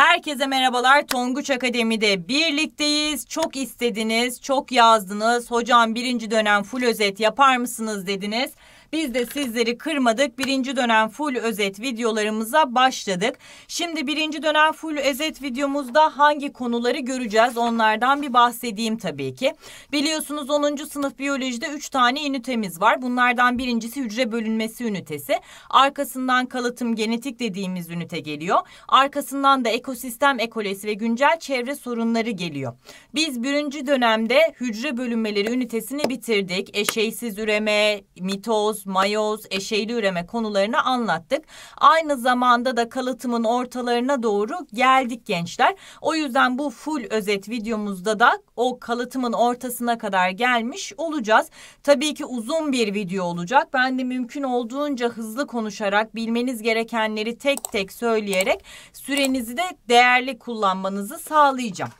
Herkese merhabalar. Tonguç Akademi'de birlikteyiz. Çok istediniz, çok yazdınız. Hocam birinci dönem full özet yapar mısınız dediniz. Biz de sizleri kırmadık. Birinci dönem full özet videolarımıza başladık. Şimdi birinci dönem full özet videomuzda hangi konuları göreceğiz? Onlardan bir bahsedeyim tabii ki. Biliyorsunuz 10. sınıf biyolojide 3 tane ünitemiz var. Bunlardan birincisi hücre bölünmesi ünitesi. Arkasından kalıtım genetik dediğimiz ünite geliyor. Arkasından da ekosistem ekolojisi ve güncel çevre sorunları geliyor. Biz birinci dönemde hücre bölünmeleri ünitesini bitirdik. Eşeysiz üreme, mitoz, mayoz, eşeyli üreme konularını anlattık. Aynı zamanda da kalıtımın ortalarına doğru geldik gençler. O yüzden bu full özet videomuzda da o kalıtımın ortasına kadar gelmiş olacağız. Tabii ki uzun bir video olacak. Ben de mümkün olduğunca hızlı konuşarak bilmeniz gerekenleri tek tek söyleyerek sürenizi de değerli kullanmanızı sağlayacağım.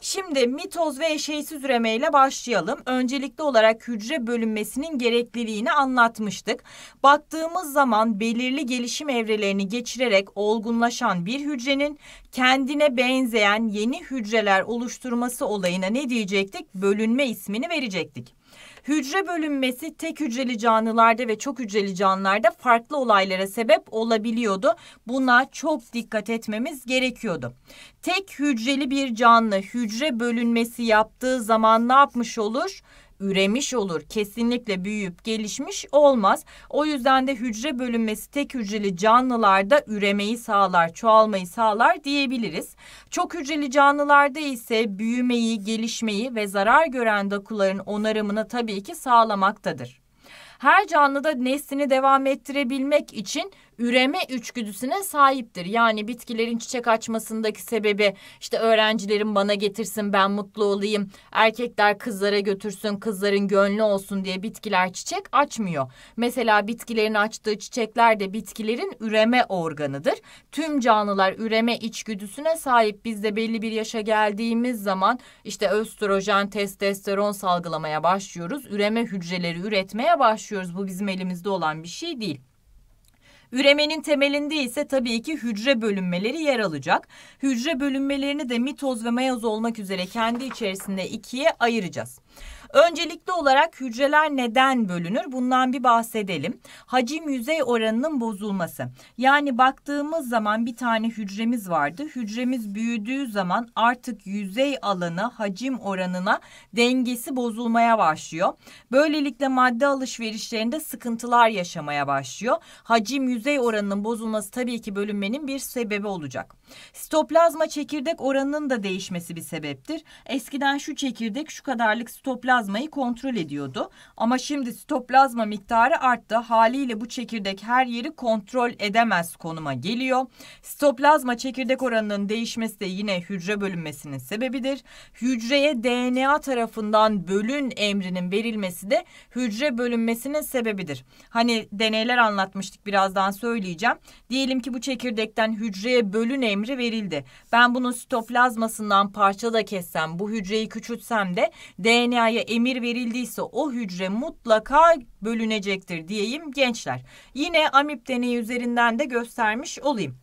Şimdi mitoz ve eşeysiz üreme ile başlayalım. Öncelikli olarak hücre bölünmesinin gerekliliğini anlatmıştık. Baktığımız zaman belirli gelişim evrelerini geçirerek olgunlaşan bir hücrenin kendine benzeyen yeni hücreler oluşturması olayına ne diyecektik? Bölünme ismini verecektik. Hücre bölünmesi tek hücreli canlılarda ve çok hücreli canlılarda farklı olaylara sebep olabiliyordu. Buna çok dikkat etmemiz gerekiyordu. Tek hücreli bir canlı hücre bölünmesi yaptığı zaman ne yapmış olur? Üremiş olur. Kesinlikle büyüyüp gelişmiş olmaz. O yüzden de hücre bölünmesi tek hücreli canlılarda üremeyi sağlar, çoğalmayı sağlar diyebiliriz. Çok hücreli canlılarda ise büyümeyi, gelişmeyi ve zarar gören dokuların onarımını tabii ki sağlamaktadır. Her canlıda neslini devam ettirebilmek için üreme içgüdüsüne sahiptir. Yani bitkilerin çiçek açmasındaki sebebi işte öğrencilerim bana getirsin ben mutlu olayım, erkekler kızlara götürsün kızların gönlü olsun diye bitkiler çiçek açmıyor. Mesela bitkilerin açtığı çiçekler de bitkilerin üreme organıdır. Tüm canlılar üreme içgüdüsüne sahip. Biz de belli bir yaşa geldiğimiz zaman işte östrojen, testosteron salgılamaya başlıyoruz. Üreme hücreleri üretmeye başlıyoruz. Bu bizim elimizde olan bir şey değil. Üremenin temelinde ise tabii ki hücre bölünmeleri yer alacak. Hücre bölünmelerini de mitoz ve mayoz olmak üzere kendi içerisinde ikiye ayıracağız. Öncelikli olarak hücreler neden bölünür? Bundan bir bahsedelim. Hacim yüzey oranının bozulması. Yani baktığımız zaman bir tane hücremiz vardı. Hücremiz büyüdüğü zaman artık yüzey alanı hacim oranına dengesi bozulmaya başlıyor. Böylelikle madde alışverişlerinde sıkıntılar yaşamaya başlıyor. Hacim yüzey oranının bozulması tabii ki bölünmenin bir sebebi olacak. Sitoplazma çekirdek oranının da değişmesi bir sebeptir. Eskiden şu çekirdek şu kadarlık sitoplazmayı kontrol ediyordu. Ama şimdi sitoplazma miktarı arttı. Haliyle bu çekirdek her yeri kontrol edemez konuma geliyor. Sitoplazma çekirdek oranının değişmesi de yine hücre bölünmesinin sebebidir. Hücreye DNA tarafından bölün emrinin verilmesi de hücre bölünmesinin sebebidir. Hani deneyler anlatmıştık, birazdan söyleyeceğim. Diyelim ki bu çekirdekten hücreye bölün emri verildi. Ben bunun sitoplazmasından parça da kessem, bu hücreyi küçültsem de DNA emir verildiyse o hücre mutlaka bölünecektir diyeyim gençler. Yine amip deneyi üzerinden de göstermiş olayım.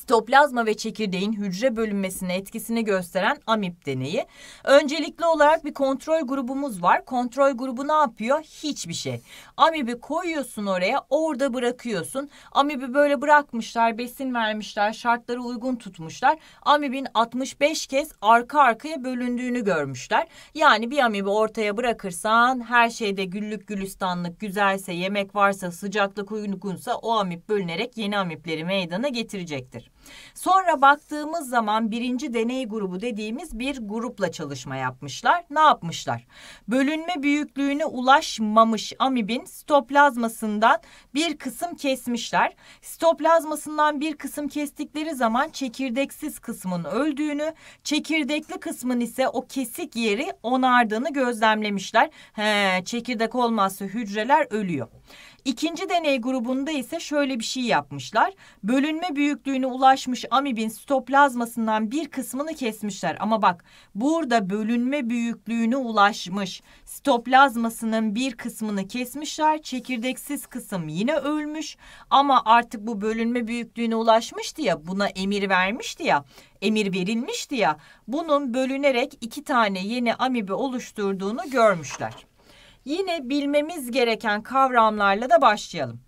Sitoplazma ve çekirdeğin hücre bölünmesine etkisini gösteren amip deneyi. Öncelikli olarak bir kontrol grubumuz var. Kontrol grubu ne yapıyor? Hiçbir şey. Amibi koyuyorsun oraya, orada bırakıyorsun. Amibi böyle bırakmışlar, besin vermişler, şartları uygun tutmuşlar. Amibin 65 kez arka arkaya bölündüğünü görmüşler. Yani bir amibi ortaya bırakırsan her şeyde güllük gülistanlık, güzelse, yemek varsa, sıcaklık uygunsa o amip bölünerek yeni amipleri meydana getirecektir. Sonra baktığımız zaman birinci deney grubu dediğimiz bir grupla çalışma yapmışlar. Ne yapmışlar? Bölünme büyüklüğüne ulaşmamış amibin sitoplazmasından bir kısım kesmişler. Sitoplazmasından bir kısım kestikleri zaman çekirdeksiz kısmın öldüğünü, çekirdekli kısmın ise o kesik yeri onardığını gözlemlemişler. Çekirdek olmazsa hücreler ölüyor. İkinci deney grubunda ise şöyle bir şey yapmışlar. Bölünme büyüklüğüne ulaşmış amibin sitoplazmasından bir kısmını kesmişler. Ama bak, burada bölünme büyüklüğüne ulaşmış sitoplazmasının bir kısmını kesmişler. Çekirdeksiz kısım yine ölmüş ama artık bu bölünme büyüklüğüne ulaşmıştı ya, buna emir vermişti ya, emir verilmişti ya, bunun bölünerek iki tane yeni amibi oluşturduğunu görmüşler. Yine bilmemiz gereken kavramlarla da başlayalım.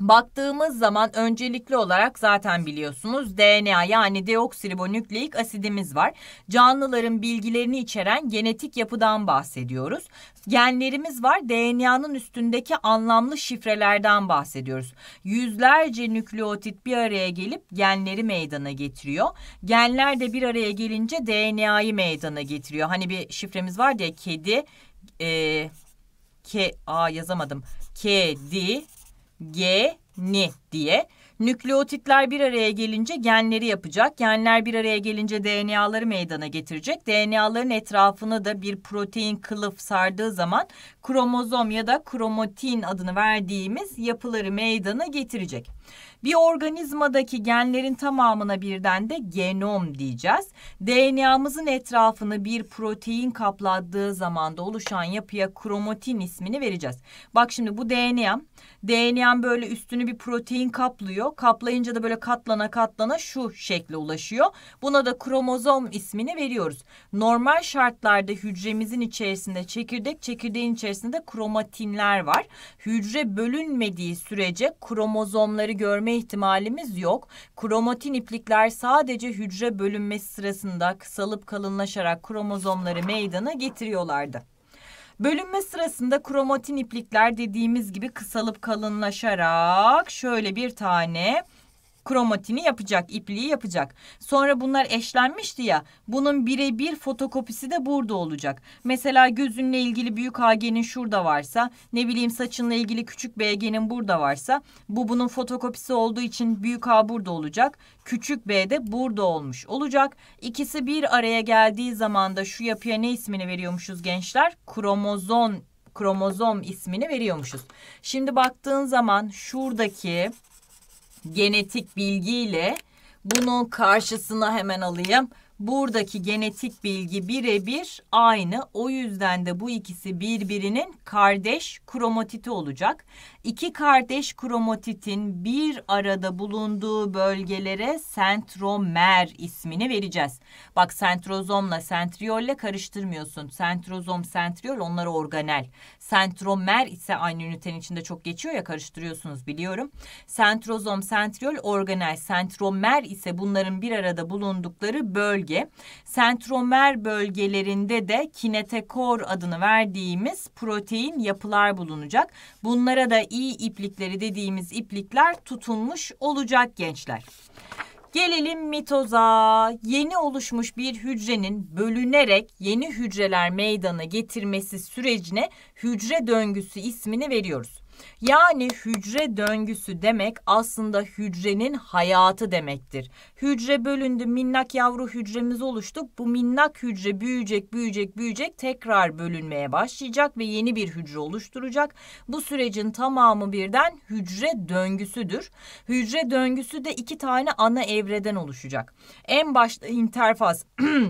Baktığımız zaman öncelikli olarak zaten biliyorsunuz DNA yani deoksiribonükleik asidimiz var. Canlıların bilgilerini içeren genetik yapıdan bahsediyoruz. Genlerimiz var, DNA'nın üstündeki anlamlı şifrelerden bahsediyoruz. Yüzlerce nükleotit bir araya gelip genleri meydana getiriyor. Genler de bir araya gelince DNA'yı meydana getiriyor. Hani bir şifremiz var diye kedi... Kedi geni diye. Nükleotitler bir araya gelince genleri yapacak. Genler bir araya gelince DNA'ları meydana getirecek. DNA'ların etrafını da bir protein kılıf sardığı zaman kromozom ya da kromatin adını verdiğimiz yapıları meydana getirecek. Bir organizmadaki genlerin tamamına birden de genom diyeceğiz. DNA'mızın etrafını bir protein kapladığı zaman da oluşan yapıya kromatin ismini vereceğiz. Bak şimdi bu DNA'm böyle üstünü bir protein kaplıyor. Kaplayınca da böyle katlana katlana şu şekle ulaşıyor. Buna da kromozom ismini veriyoruz. Normal şartlarda hücremizin içerisinde çekirdek, çekirdeğin içerisinde kromatinler var. Hücre bölünmediği sürece kromozomları görme ihtimalimiz yok. Kromatin iplikler sadece hücre bölünmesi sırasında kısalıp kalınlaşarak kromozomları meydana getiriyorlardı. Bölünme sırasında kromatin iplikler dediğimiz gibi kısalıp kalınlaşarak şöyle bir tane kromatini yapacak, ipliği yapacak. Sonra bunlar eşlenmişti ya, bunun birebir fotokopisi de burada olacak. Mesela gözünle ilgili büyük A genin şurada varsa, ne bileyim saçınla ilgili küçük B genin burada varsa, bu bunun fotokopisi olduğu için büyük A burada olacak, küçük B de burada olmuş olacak. İkisi bir araya geldiği zaman da şu yapıya ne ismini veriyormuşuz gençler? Kromozom ismini veriyormuşuz. Şimdi baktığın zaman şuradaki genetik bilgiyle bunun karşısına hemen alayım. Buradaki genetik bilgi birebir aynı. O yüzden de bu ikisi birbirinin kardeş kromatiti olacak. İki kardeş kromatitin bir arada bulunduğu bölgelere sentromer ismini vereceğiz. Bak, sentrozomla sentriyolle karıştırmıyorsun. Sentrozom, sentriyol onlar organel. Sentromer ise aynı ünitenin içinde çok geçiyor ya, karıştırıyorsunuz biliyorum. Sentrozom, sentriyol organel. Sentromer ise bunların bir arada bulundukları bölge. Sentromer bölgelerinde de kinetekor adını verdiğimiz protein yapılar bulunacak. Bunlara da iyi iplikleri dediğimiz iplikler tutunmuş olacak gençler. Gelelim mitoza. Yeni oluşmuş bir hücrenin bölünerek yeni hücreler meydana getirmesi sürecine hücre döngüsü ismini veriyoruz. Yani hücre döngüsü demek aslında hücrenin hayatı demektir. Hücre bölündü, minnak yavru hücremiz oluştu. Bu minnak hücre büyüyecek, büyüyecek, büyüyecek, tekrar bölünmeye başlayacak ve yeni bir hücre oluşturacak. Bu sürecin tamamı birden hücre döngüsüdür. Hücre döngüsü de iki tane ana evreden oluşacak. En başta interfaz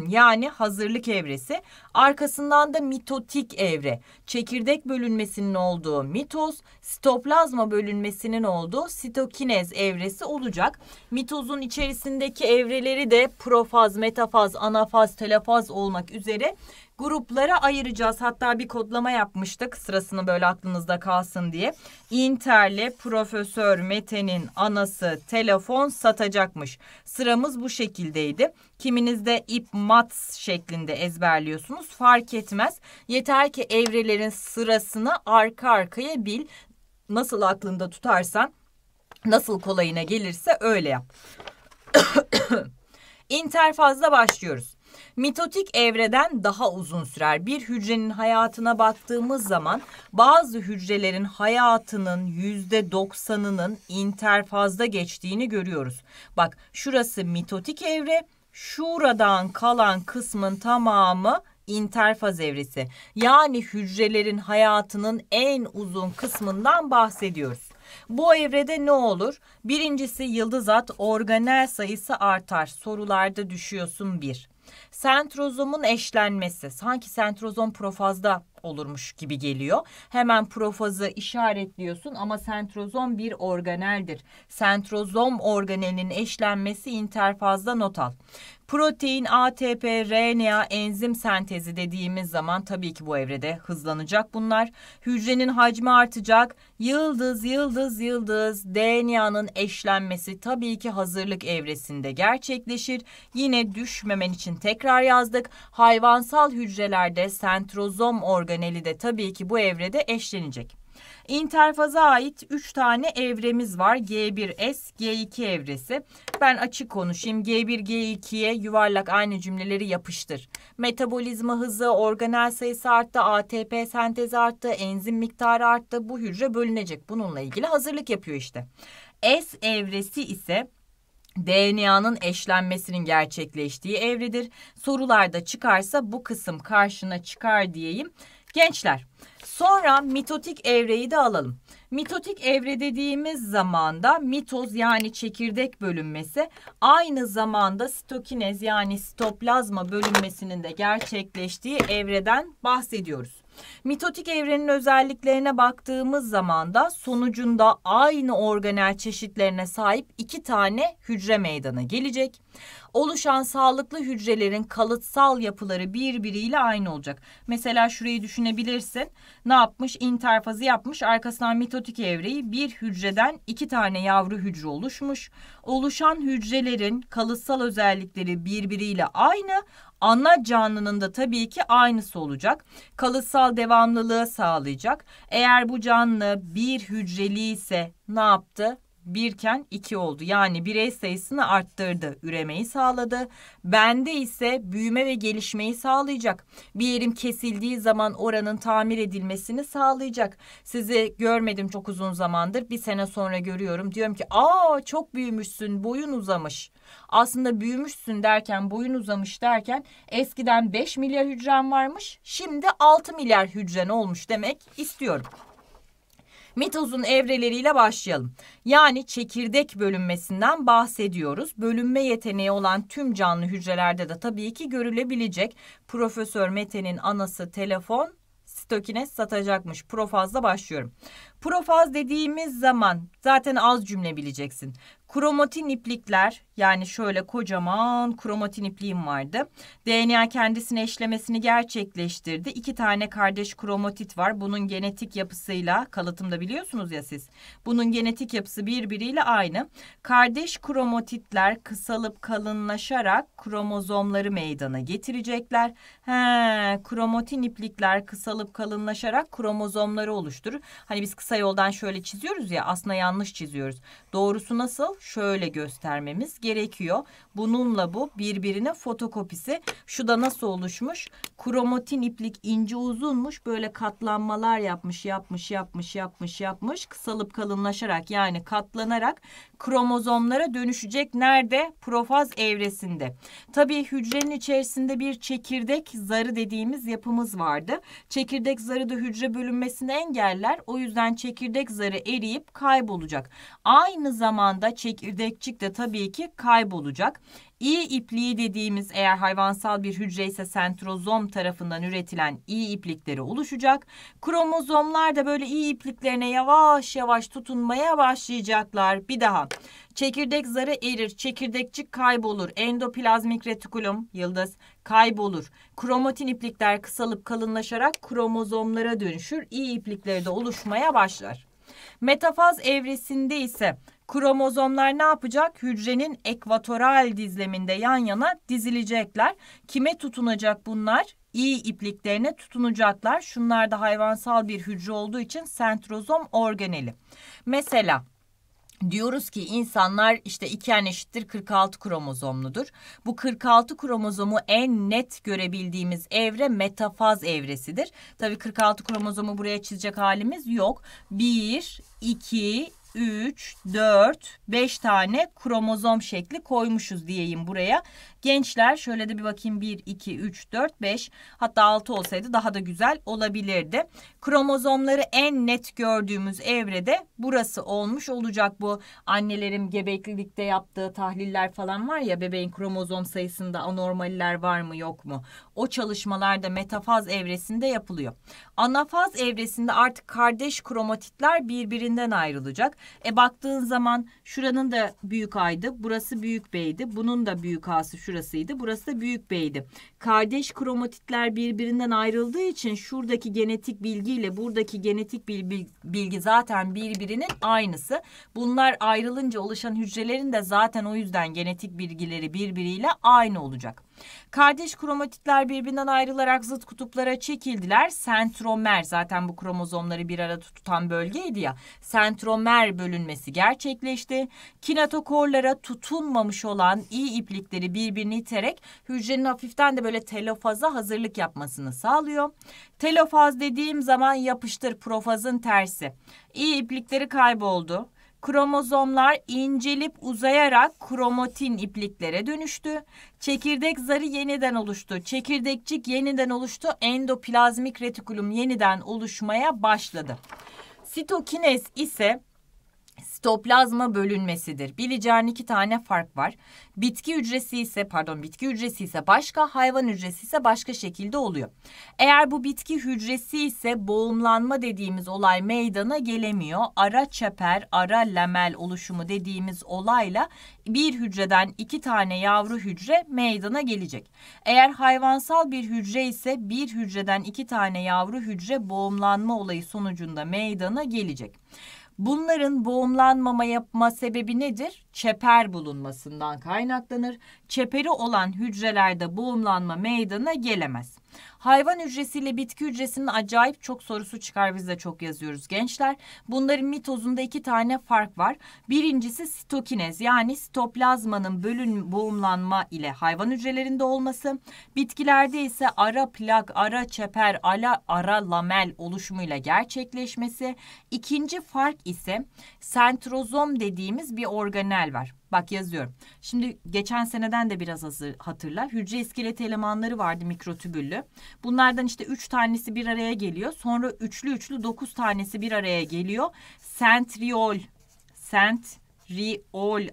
yani hazırlık evresi, arkasından da mitotik evre. Çekirdek bölünmesinin olduğu mitoz, sitoplazma bölünmesinin olduğu sitokinez evresi olacak. Mitozun içerisindeki evreleri de profaz, metafaz, anafaz, telofaz olmak üzere gruplara ayıracağız. Hatta bir kodlama yapmıştık, sırasını böyle aklınızda kalsın diye. Inter'le Profesör Mete'nin anası telefon satacakmış. Sıramız bu şekildeydi. Kiminiz de ipmat şeklinde ezberliyorsunuz, fark etmez. Yeter ki evrelerin sırasını arka arkaya bil. Nasıl aklında tutarsan, nasıl kolayına gelirse öyle yap. İnterfazla başlıyoruz. Mitotik evreden daha uzun sürer. Bir hücrenin hayatına baktığımız zaman bazı hücrelerin hayatının %90'ının interfazda geçtiğini görüyoruz. Bak, şurası mitotik evre, şuradan kalan kısmın tamamı interfaz evresi, yani hücrelerin hayatının en uzun kısmından bahsediyoruz. Bu evrede ne olur? Birincisi, yıldız at, organel sayısı artar. Sorularda düşüyorsun 1. Sentrozomun eşlenmesi, sanki sentrozom profazda olurmuş gibi geliyor. Hemen profazı işaretliyorsun ama sentrozom bir organeldir. Sentrozom organelinin eşlenmesi, interfazda not al. Protein, ATP, RNA, enzim sentezi dediğimiz zaman tabii ki bu evrede hızlanacak bunlar. Hücrenin hacmi artacak. Yıldız, yıldız, yıldız, DNA'nın eşlenmesi tabii ki hazırlık evresinde gerçekleşir. Yine düşmemen için tekrar yazdık. Hayvansal hücrelerde sentrozom organeli de tabii ki bu evrede eşlenecek. İnterfaza ait 3 tane evremiz var. G1S, G2 evresi. Ben açık konuşayım. G1, G2'ye yuvarlak aynı cümleleri yapıştır. Metabolizma hızı, organel sayısı arttı, ATP sentezi arttı, enzim miktarı arttı. Bu hücre bölünecek. Bununla ilgili hazırlık yapıyor işte. S evresi ise DNA'nın eşlenmesinin gerçekleştiği evredir. Sorularda çıkarsa bu kısım karşına çıkar diyeyim. Gençler, sonra mitotik evreyi de alalım. Mitotik evre dediğimiz zamanda mitoz, yani çekirdek bölünmesi, aynı zamanda sitokinez, yani sitoplazma bölünmesinin de gerçekleştiği evreden bahsediyoruz. Mitotik evrenin özelliklerine baktığımız zaman da sonucunda aynı organel çeşitlerine sahip 2 tane hücre meydana gelecek. Oluşan sağlıklı hücrelerin kalıtsal yapıları birbiriyle aynı olacak. Mesela şurayı düşünebilirsin. Ne yapmış? İnterfazı yapmış. Arkasından mitotik evreyi, bir hücreden 2 tane yavru hücre oluşmuş. Oluşan hücrelerin kalıtsal özellikleri birbiriyle aynı. Ana canlının da tabii ki aynısı olacak. Kalıtsal devamlılığı sağlayacak. Eğer bu canlı bir hücreli ise ne yaptı? 1'ken 2 oldu. Yani birey sayısını arttırdı. Üremeyi sağladı. Bende ise büyüme ve gelişmeyi sağlayacak. Bir yerim kesildiği zaman oranın tamir edilmesini sağlayacak. Sizi görmedim çok uzun zamandır. Bir sene sonra görüyorum. Diyorum ki aa çok büyümüşsün, boyun uzamış. Aslında büyümüşsün derken, boyun uzamış derken, eskiden 5 milyar hücren varmış. Şimdi 6 milyar hücren olmuş demek istiyorum. Mitozun evreleriyle başlayalım. Yani çekirdek bölünmesinden bahsediyoruz. Bölünme yeteneği olan tüm canlı hücrelerde de tabii ki görülebilecek. Profesör Mete'nin anası telefon sitokinez satacakmış. Profazla başlıyorum. Profaz dediğimiz zaman zaten az cümle bileceksin. Kromatin iplikler, yani şöyle kocaman kromatin ipliğim vardı. DNA kendisine eşlemesini gerçekleştirdi. 2 tane kardeş kromatit var. Bunun genetik yapısıyla, kalıtımda biliyorsunuz ya siz. Bunun genetik yapısı birbiriyle aynı. Kardeş kromatitler kısalıp kalınlaşarak kromozomları meydana getirecekler. Kromatin iplikler kısalıp kalınlaşarak kromozomları oluşturur. Hani biz kısa yoldan şöyle çiziyoruz ya, aslında yanlış çiziyoruz. Doğrusu nasıl? Şöyle göstermemiz gerekiyor. Bununla bu birbirine fotokopisi. Şu da nasıl oluşmuş? Kromatin iplik ince uzunmuş. Böyle katlanmalar yapmış. Kısalıp kalınlaşarak, yani katlanarak kromozomlara dönüşecek. Nerede? Profaz evresinde. Tabii hücrenin içerisinde bir çekirdek zarı dediğimiz yapımız vardı. Çekirdek zarı da hücre bölünmesini engeller. O yüzden çekirdek zarı eriyip kaybolacak. Aynı zamanda çekirdekçik de tabii ki kaybolacak. İ ipliği dediğimiz, eğer hayvansal bir hücre ise sentrozom tarafından üretilen İ iplikleri oluşacak. Kromozomlar da böyle İ ipliklerine yavaş yavaş tutunmaya başlayacaklar. Bir daha. Çekirdek zarı erir, çekirdekçik kaybolur, endoplazmik retikulum, yıldız, kaybolur. Kromatin iplikler kısalıp kalınlaşarak kromozomlara dönüşür, İ iplikleri de oluşmaya başlar. Metafaz evresinde ise kromozomlar ne yapacak? Hücrenin ekvatoral dizleminde yan yana dizilecekler. Kime tutunacak bunlar? İ ipliklerine tutunacaklar. Şunlar da hayvansal bir hücre olduğu için sentrozom organeli. Mesela diyoruz ki insanlar işte 2 eşittir 46 kromozomludur. Bu 46 kromozomu en net görebildiğimiz evre metafaz evresidir. Tabii 46 kromozomu buraya çizecek halimiz yok. 1, 2, 3, 4, 5 tane kromozom şekli koymuşuz diyeyim buraya. Gençler şöyle de bir bakayım 1, 2, 3, 4, 5 hatta 6 olsaydı daha da güzel olabilirdi. Kromozomları en net gördüğümüz evrede burası olmuş olacak. Bu annelerin gebeklilikte yaptığı tahliller falan var ya, bebeğin kromozom sayısında anormaller var mı yok mu? O çalışmalar da metafaz evresinde yapılıyor. Anafaz evresinde artık kardeş kromatitler birbirinden ayrılacak. Baktığın zaman şuranın da büyük A'ydı, burası büyük B'ydi, bunun da büyük A'sı şurasıydı, burası da büyük B'ydi. Kardeş kromatitler birbirinden ayrıldığı için şuradaki genetik bilgiyle buradaki genetik bilgi zaten birbirinin aynısı. Bunlar ayrılınca oluşan hücrelerin de zaten o yüzden genetik bilgileri birbiriyle aynı olacak. Kardeş kromatitler birbirinden ayrılarak zıt kutuplara çekildiler. Sentromer, zaten bu kromozomları bir arada tutan bölgeydi ya, sentromer bölünmesi gerçekleşti. Kinetokorlara tutunmamış olan iyi iplikleri birbirini iterek hücrenin hafiften de böyle telofaza hazırlık yapmasını sağlıyor. Telofaz dediğim zaman yapıştır, profazın tersi. İyi iplikleri kayboldu. Kromozomlar incelip uzayarak kromatin ipliklere dönüştü. Çekirdek zarı yeniden oluştu. Çekirdekçik yeniden oluştu. Endoplazmik retikulum yeniden oluşmaya başladı. Sitokinez ise sitoplazma bölünmesidir. Bileceğin iki tane fark var. Bitki hücresi ise başka, hayvan hücresi ise başka şekilde oluyor. Eğer bu bitki hücresi ise boğumlanma dediğimiz olay meydana gelemiyor. Ara çeper, ara lamel oluşumu dediğimiz olayla bir hücreden iki tane yavru hücre meydana gelecek. Eğer hayvansal bir hücre ise bir hücreden iki tane yavru hücre boğumlanma olayı sonucunda meydana gelecek. Bunların boğumlanmama yapma sebebi nedir? Çeper bulunmasından kaynaklanır. Çeperi olan hücrelerde boğumlanma meydana gelemez. Hayvan hücresiyle bitki hücresinin acayip çok sorusu çıkar, biz de çok yazıyoruz gençler. Bunların mitozunda iki tane fark var. Birincisi sitokinez, yani sitoplazmanın boğumlanma ile hayvan hücrelerinde olması. Bitkilerde ise ara plak, ara çeper, ara lamel oluşumuyla gerçekleşmesi. İkinci fark ise sentrozom dediğimiz bir organel var. Bak yazıyorum. Şimdi geçen seneden de biraz hatırla. Hücre iskeleti elemanları vardı, mikrotübüllü. Bunlardan işte 3 tanesi bir araya geliyor. Sonra üçlü 9 tanesi bir araya geliyor. Sentriol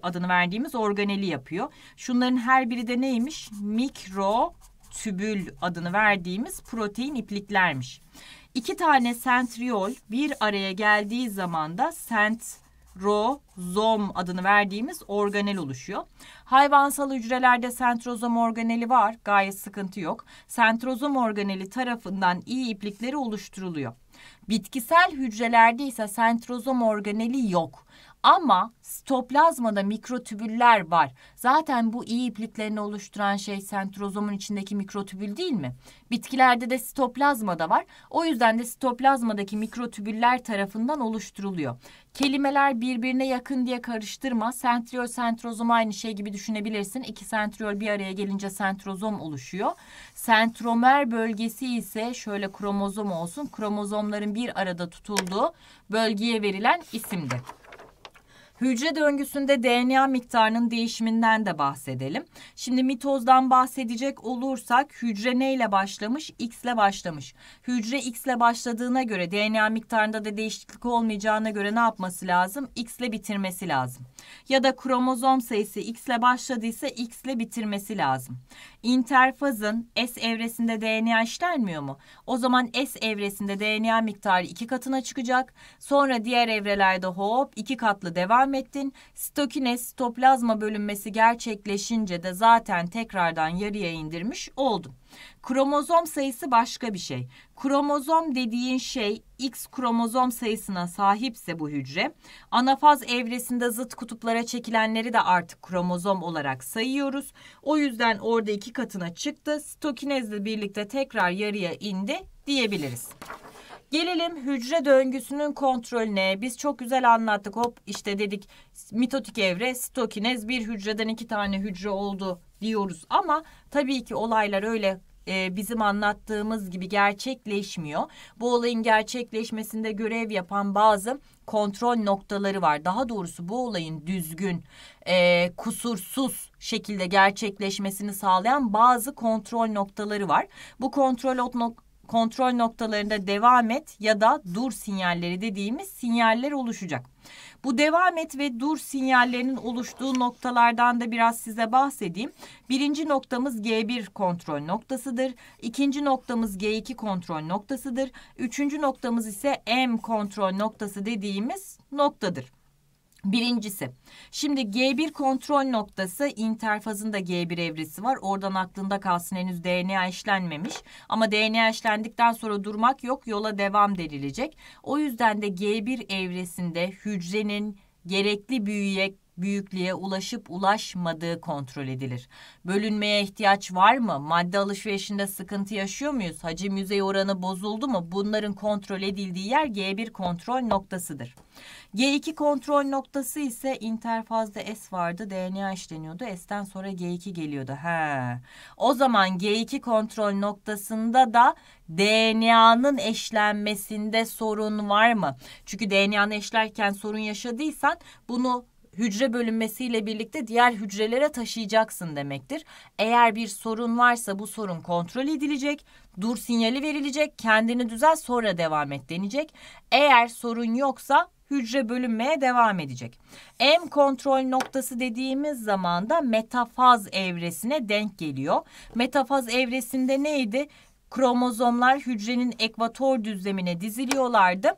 adını verdiğimiz organeli yapıyor. Şunların her biri de neymiş? Mikrotübül adını verdiğimiz protein ipliklermiş. 2 tane sentriol bir araya geldiği zaman da sentrozom adını verdiğimiz organel oluşuyor. Hayvansal hücrelerde sentrozom organeli var. Gayet sıkıntı yok. Sentrozom organeli tarafından iyi iplikleri oluşturuluyor. Bitkisel hücrelerde ise sentrozom organeli yok. Ama sitoplazmada mikrotübüller var. Zaten bu iyi ipliklerini oluşturan şey sentrozomun içindeki mikrotübül değil mi? Bitkilerde de sitoplazmada var. O yüzden de sitoplazmadaki mikrotübüller tarafından oluşturuluyor. Kelimeler birbirine yakın diye karıştırma. Sentriol, sentrozom aynı şey gibi düşünebilirsin. İki sentriol bir araya gelince sentrozom oluşuyor. Sentromer bölgesi ise şöyle kromozom olsun. Kromozomların bir arada tutulduğu bölgeye verilen isimdir. Hücre döngüsünde DNA miktarının değişiminden de bahsedelim. Şimdi mitozdan bahsedecek olursak hücre neyle başlamış? X ile başlamış. Hücre X ile başladığına göre DNA miktarında da değişiklik olmayacağına göre ne yapması lazım? X ile bitirmesi lazım. Ya da kromozom sayısı X ile başladıysa X ile bitirmesi lazım. İnterfazın S evresinde DNA işlenmiyor mu? O zaman S evresinde DNA miktarı 2 katına çıkacak. Sonra diğer evrelerde hop 2 katlı devam ettin. Sitokinez, sitoplazma bölünmesi gerçekleşince de zaten tekrardan yarıya indirmiş oldun. Kromozom sayısı başka bir şey. Kromozom dediğin şey X kromozom sayısına sahipse bu hücre, anafaz evresinde zıt kutuplara çekilenleri de artık kromozom olarak sayıyoruz. O yüzden orada 2 katına çıktı. Sitokinezle birlikte tekrar yarıya indi diyebiliriz. Gelelim hücre döngüsünün kontrolüne. Biz çok güzel anlattık. Hop işte dedik mitotik evre, sitokinez, bir hücreden iki tane hücre oldu diyoruz ama tabii ki olaylar öyle bizim anlattığımız gibi gerçekleşmiyor. Bu olayın gerçekleşmesinde görev yapan bazı kontrol noktaları var. Daha doğrusu bu olayın düzgün, kusursuz şekilde gerçekleşmesini sağlayan bazı kontrol noktaları var. Bu kontrol noktalarında devam et ya da dur sinyalleri dediğimiz sinyaller oluşacak. Bu devam et ve dur sinyallerinin oluştuğu noktalardan da biraz size bahsedeyim. Birinci noktamız G1 kontrol noktasıdır. İkinci noktamız G2 kontrol noktasıdır. Üçüncü noktamız ise M kontrol noktası dediğimiz noktadır. Birincisi, şimdi G1 kontrol noktası, interfazın da G1 evresi var. Oradan aklında kalsın, henüz DNA işlenmemiş. Ama DNA işlendikten sonra durmak yok, yola devam denilecek. O yüzden de G1 evresinde hücrenin gerekli büyüklüğe ulaşıp ulaşmadığı kontrol edilir. Bölünmeye ihtiyaç var mı? Madde alışverişinde sıkıntı yaşıyor muyuz? Hacim yüzey oranı bozuldu mu? Bunların kontrol edildiği yer G1 kontrol noktasıdır. G2 kontrol noktası ise interfazda S vardı, DNA işleniyordu. S'ten sonra G2 geliyordu. O zaman G2 kontrol noktasında da DNA'nın eşlenmesinde sorun var mı? Çünkü DNA'nı eşlerken sorun yaşadıysan bunu hücre bölünmesiyle birlikte diğer hücrelere taşıyacaksın demektir. Eğer bir sorun varsa bu sorun kontrol edilecek, dur sinyali verilecek, kendini düzel sonra devam et denecek. Eğer sorun yoksa hücre bölünmeye devam edecek. M kontrol noktası dediğimiz zaman da metafaz evresine denk geliyor. Metafaz evresinde neydi? Kromozomlar hücrenin ekvator düzlemine diziliyorlardı.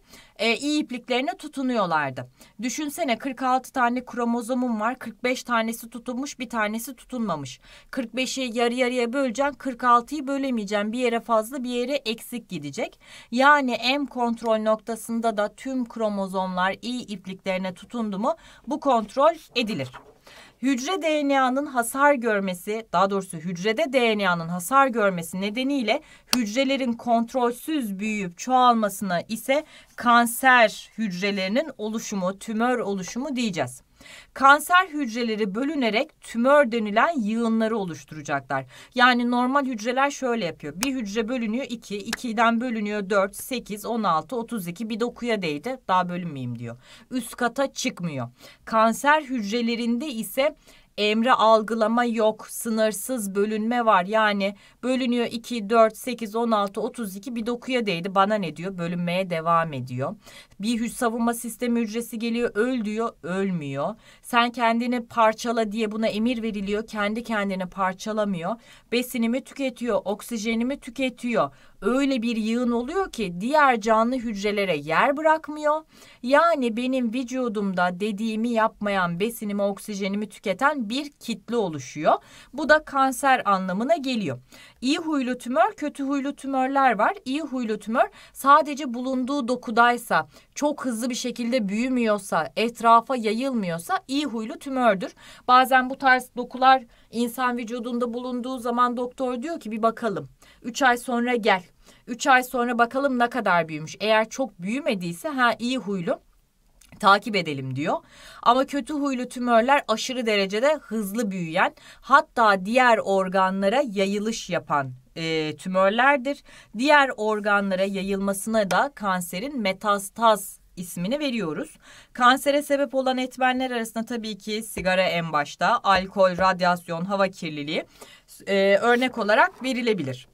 İyi ipliklerine tutunuyorlardı. Düşünsene, 46 tane kromozomum var. 45 tanesi tutunmuş, bir tanesi tutunmamış. 45'i yarı yarıya böleceğim, 46'yı bölemeyeceğim. Bir yere fazla, bir yere eksik gidecek. Yani M kontrol noktasında da tüm kromozomlar iyi ipliklerine tutundu mu bu kontrol edilir. Hücre DNA'nın hasar görmesi, daha doğrusu hücrede DNA'nın hasar görmesi nedeniyle hücrelerin kontrolsüz büyüyüp çoğalmasına ise kanser hücrelerinin oluşumu, tümör oluşumu diyeceğiz. Kanser hücreleri bölünerek tümör denilen yığınları oluşturacaklar. Yani normal hücreler şöyle yapıyor. Bir hücre bölünüyor 2, 2'den bölünüyor 4, 8, 16, 32, bir dokuya değdi, daha bölünmeyeyim diyor. Üst kata çıkmıyor. Kanser hücrelerinde ise emre algılama yok, sınırsız bölünme var. Yani bölünüyor 2, 4, 8, 16, 32, bir dokuya değdi. Bana ne diyor? Bölünmeye devam ediyor. Bir savunma sistemi hücresi geliyor, öl diyor, ölmüyor. Sen kendini parçala diye buna emir veriliyor. Kendi kendini parçalamıyor. Besinimi tüketiyor, oksijenimi tüketiyor. Öyle bir yığın oluyor ki diğer canlı hücrelere yer bırakmıyor. Yani benim vücudumda dediğimi yapmayan, besinimi, oksijenimi tüketen bir kitle oluşuyor. Bu da kanser anlamına geliyor. İyi huylu tümör, kötü huylu tümörler var. İyi huylu tümör sadece bulunduğu dokudaysa, çok hızlı bir şekilde büyümüyorsa, etrafa yayılmıyorsa iyi huylu tümördür. Bazen bu tarz dokular insan vücudunda bulunduğu zaman doktor diyor ki bir bakalım. 3 ay sonra gel. 3 ay sonra bakalım ne kadar büyümüş. Eğer çok büyümediyse iyi huylu, takip edelim diyor. Ama kötü huylu tümörler aşırı derecede hızlı büyüyen, hatta diğer organlara yayılış yapan tümörlerdir. Diğer organlara yayılmasına da kanserin metastaz ismini veriyoruz. Kansere sebep olan etmenler arasında tabii ki sigara en başta, alkol, radyasyon, hava kirliliği örnek olarak verilebilir.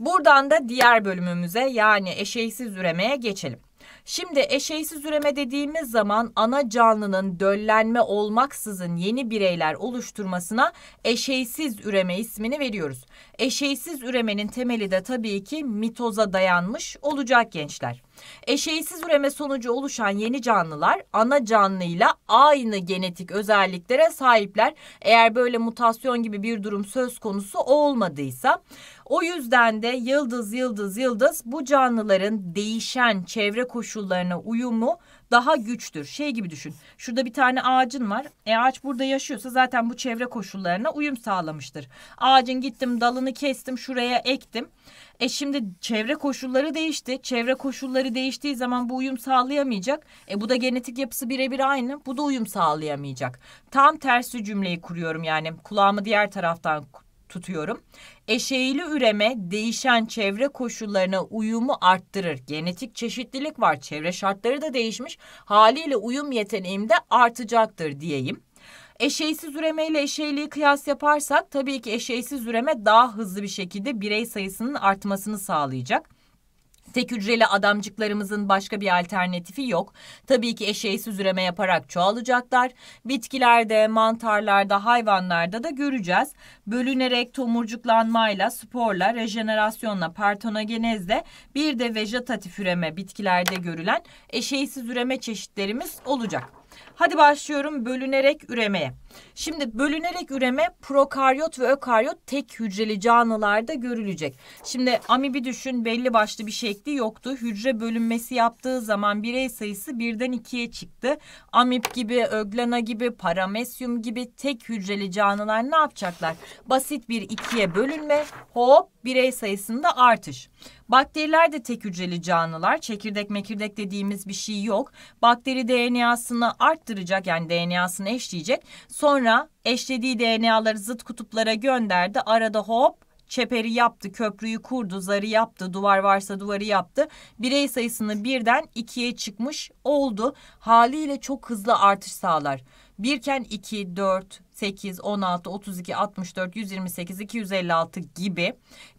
Buradan da diğer bölümümüze, yani eşeysiz üremeye geçelim. Şimdi eşeysiz üreme dediğimiz zaman ana canlının döllenme olmaksızın yeni bireyler oluşturmasına eşeysiz üreme ismini veriyoruz. Eşeysiz üremenin temeli de tabii ki mitoza dayanmış olacak gençler. Eşeysiz üreme sonucu oluşan yeni canlılar ana canlıyla aynı genetik özelliklere sahipler. Eğer böyle mutasyon gibi bir durum söz konusu olmadıysa, o yüzden de yıldız yıldız yıldız bu canlıların değişen çevre koşullarına uyumu daha güçtür. Şey gibi düşün. Şurada bir tane ağacın var. Ağaç burada yaşıyorsa zaten bu çevre koşullarına uyum sağlamıştır. Ağacın gittim dalını kestim, şuraya ektim. Şimdi çevre koşulları değişti. Çevre koşulları değiştiği zaman bu uyum sağlayamayacak. Bu da genetik yapısı birebir aynı. Bu da uyum sağlayamayacak. Tam tersi cümleyi kuruyorum yani. Kulağımı diğer taraftan tutuyorum. Eşeğili üreme değişen çevre koşullarına uyumu arttırır. Genetik çeşitlilik var. Çevre şartları da değişmiş. Haliyle uyum yeteneğim de artacaktır diyeyim. Eşeğsiz üreme ile eşeğliği kıyas yaparsak tabii ki eşeğsiz üreme daha hızlı bir şekilde birey sayısının artmasını sağlayacak. Tek hücreli adamcıklarımızın başka bir alternatifi yok. Tabii ki eşeğsiz üreme yaparak çoğalacaklar. Bitkilerde, mantarlarda, hayvanlarda da göreceğiz. Bölünerek, tomurcuklanmayla, sporla, rejenerasyonla, partonogenezle bir de vejetatif üreme bitkilerde görülen eşeğsiz üreme çeşitlerimiz olacak. Hadi başlıyorum bölünerek üremeye. Şimdi bölünerek üreme prokaryot ve ökaryot tek hücreli canlılarda görülecek. Şimdi amibi düşün, belli başlı bir şekli yoktu. Hücre bölünmesi yaptığı zaman birey sayısı birden 2'ye çıktı. Amip gibi, öglana gibi, paramesyum gibi tek hücreli canlılar ne yapacaklar? Basit bir 2'ye bölünme, hop birey sayısında artış. Bakteriler de tek hücreli canlılar. Çekirdek mekirdek dediğimiz bir şey yok. Bakteri DNA'sını arttıracak, yani DNA'sını eşleyecek. Sonra eşlediği DNA'ları zıt kutuplara gönderdi. Arada hop çeperi yaptı, köprüyü kurdu, zarı yaptı, duvar varsa duvarı yaptı. Birey sayısını birden 2'ye çıkmış oldu. Haliyle çok hızlı artış sağlar. 1'ken 2, 4, 8, 16, 32, 64, 128, 256 gibi.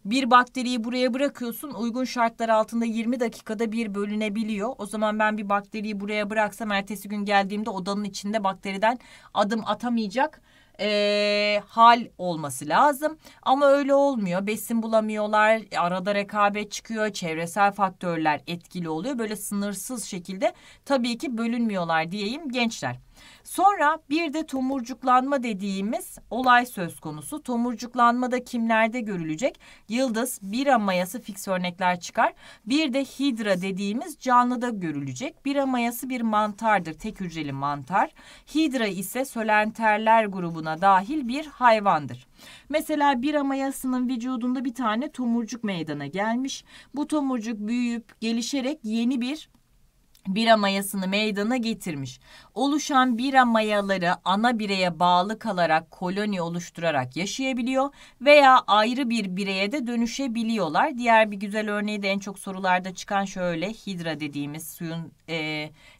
Bir bakteriyi buraya bırakıyorsun, uygun şartlar altında 20 dakikada bir bölünebiliyor. O zaman ben bir bakteriyi buraya bıraksam ertesi gün geldiğimde odanın içinde bakteriden adım atamayacak hal olması lazım. Ama öyle olmuyor. Besin bulamıyorlar, arada rekabet çıkıyor, çevresel faktörler etkili oluyor. Böyle sınırsız şekilde tabii ki bölünmüyorlar diyeyim gençler. Sonra bir de tomurcuklanma dediğimiz olay söz konusu. Tomurcuklanma da kimlerde görülecek? Yıldız, bira mayası fix örnekler çıkar. Bir de hidra dediğimiz canlıda görülecek. Bira mayası bir mantardır, tek hücreli mantar. Hidra ise sölenterler grubuna dahil bir hayvandır. Mesela bira mayasının vücudunda bir tane tomurcuk meydana gelmiş. Bu tomurcuk büyüyüp gelişerek yeni bir bira mayasını meydana getirmiş. Oluşan bira mayaları ana bireye bağlı kalarak koloni oluşturarak yaşayabiliyor veya ayrı bir bireye de dönüşebiliyorlar. Diğer bir güzel örneği de en çok sorularda çıkan şöyle hidra dediğimiz suyun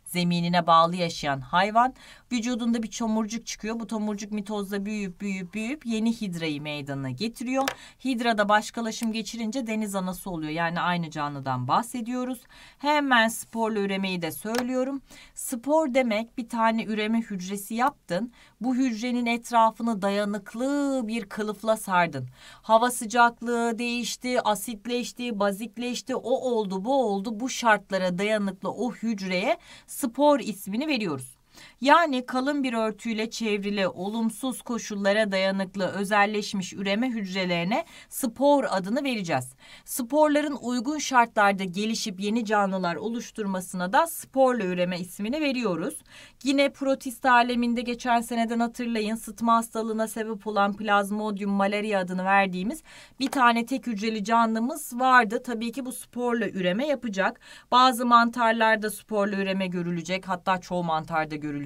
zeminine bağlı yaşayan hayvan. Vücudunda bir tomurcuk çıkıyor. Bu tomurcuk mitozda büyüyüp yeni hidrayı meydana getiriyor. Hidra da başkalaşım geçirince deniz anası oluyor. Yani aynı canlıdan bahsediyoruz. Hemen sporla üremeyi de söylüyorum. Spor demek bir tane üreme hücresi yaptın. Bu hücrenin etrafını dayanıklı bir kılıfla sardın. Hava sıcaklığı değişti, asitleşti, bazikleşti, o oldu, bu oldu. Bu şartlara dayanıklı o hücreye spor ismini veriyoruz. Yani kalın bir örtüyle çevrili, olumsuz koşullara dayanıklı, özelleşmiş üreme hücrelerine spor adını vereceğiz. Sporların uygun şartlarda gelişip yeni canlılar oluşturmasına da sporla üreme ismini veriyoruz. Yine protist aleminde geçen seneden hatırlayın, sıtma hastalığına sebep olan plazmodium malaria adını verdiğimiz bir tane tek hücreli canlımız vardı. Tabii ki bu sporla üreme yapacak. Bazı mantarlarda sporla üreme görülecek, hatta çoğu mantarda görülecek.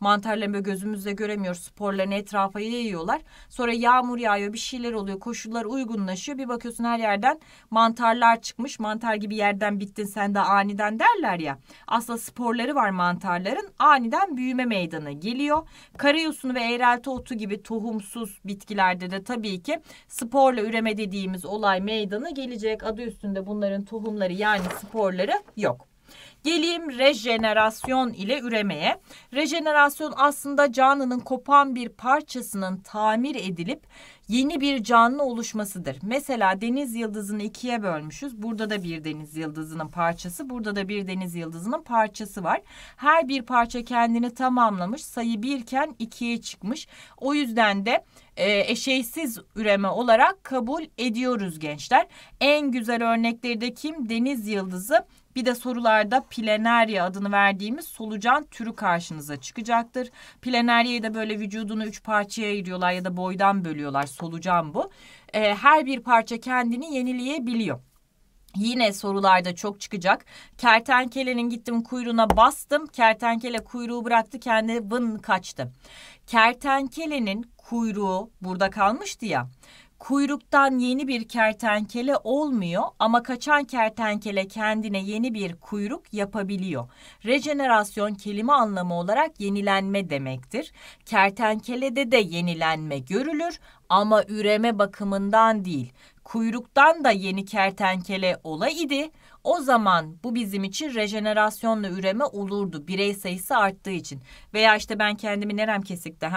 Mantarları gözümüzle göremiyoruz. Sporlarını etrafa yayıyorlar. Sonra yağmur yağıyor, bir şeyler oluyor. Koşullar uygunlaşıyor. Bir bakıyorsun her yerden mantarlar çıkmış. Mantar gibi yerden bittin sen de aniden derler ya. Aslında sporları var mantarların. Aniden büyüme meydana geliyor. Karayosunu ve eğrelti otu gibi tohumsuz bitkilerde de tabii ki sporla üreme dediğimiz olay meydana gelecek. Adı üstünde bunların tohumları yani sporları yok. Geleyim rejenerasyon ile üremeye. Rejenerasyon aslında canlının kopan bir parçasının tamir edilip yeni bir canlı oluşmasıdır. Mesela deniz yıldızını 2'ye bölmüşüz. Burada da bir deniz yıldızının parçası, burada da bir deniz yıldızının parçası var. Her bir parça kendini tamamlamış. Sayı 1'ken 2'ye çıkmış. O yüzden de eşeysiz üreme olarak kabul ediyoruz gençler. En güzel örnekleri de kim? Deniz yıldızı. Bir de sorularda Planaria adını verdiğimiz solucan türü karşınıza çıkacaktır. Planaria'yı da böyle vücudunu 3 parçaya ayırıyorlar ya da boydan bölüyorlar. Solucan bu. Her bir parça kendini yenileyebiliyor. Yine sorularda çok çıkacak. Kertenkelenin gittim kuyruğuna bastım. Kertenkele kuyruğu bıraktı, kendi vın kaçtı. Kertenkelenin kuyruğu burada kalmıştı ya. kuyruktan yeni bir kertenkele olmuyor ama kaçan kertenkele kendine yeni bir kuyruk yapabiliyor. Rejenerasyon kelime anlamı olarak yenilenme demektir. Kertenkelede de yenilenme görülür ama üreme bakımından değil. Kuyruktan da yeni kertenkele olaydı, o zaman bu bizim için rejenerasyonla üreme olurdu. Birey sayısı arttığı için. Veya işte ben kendimi nerem kesikti?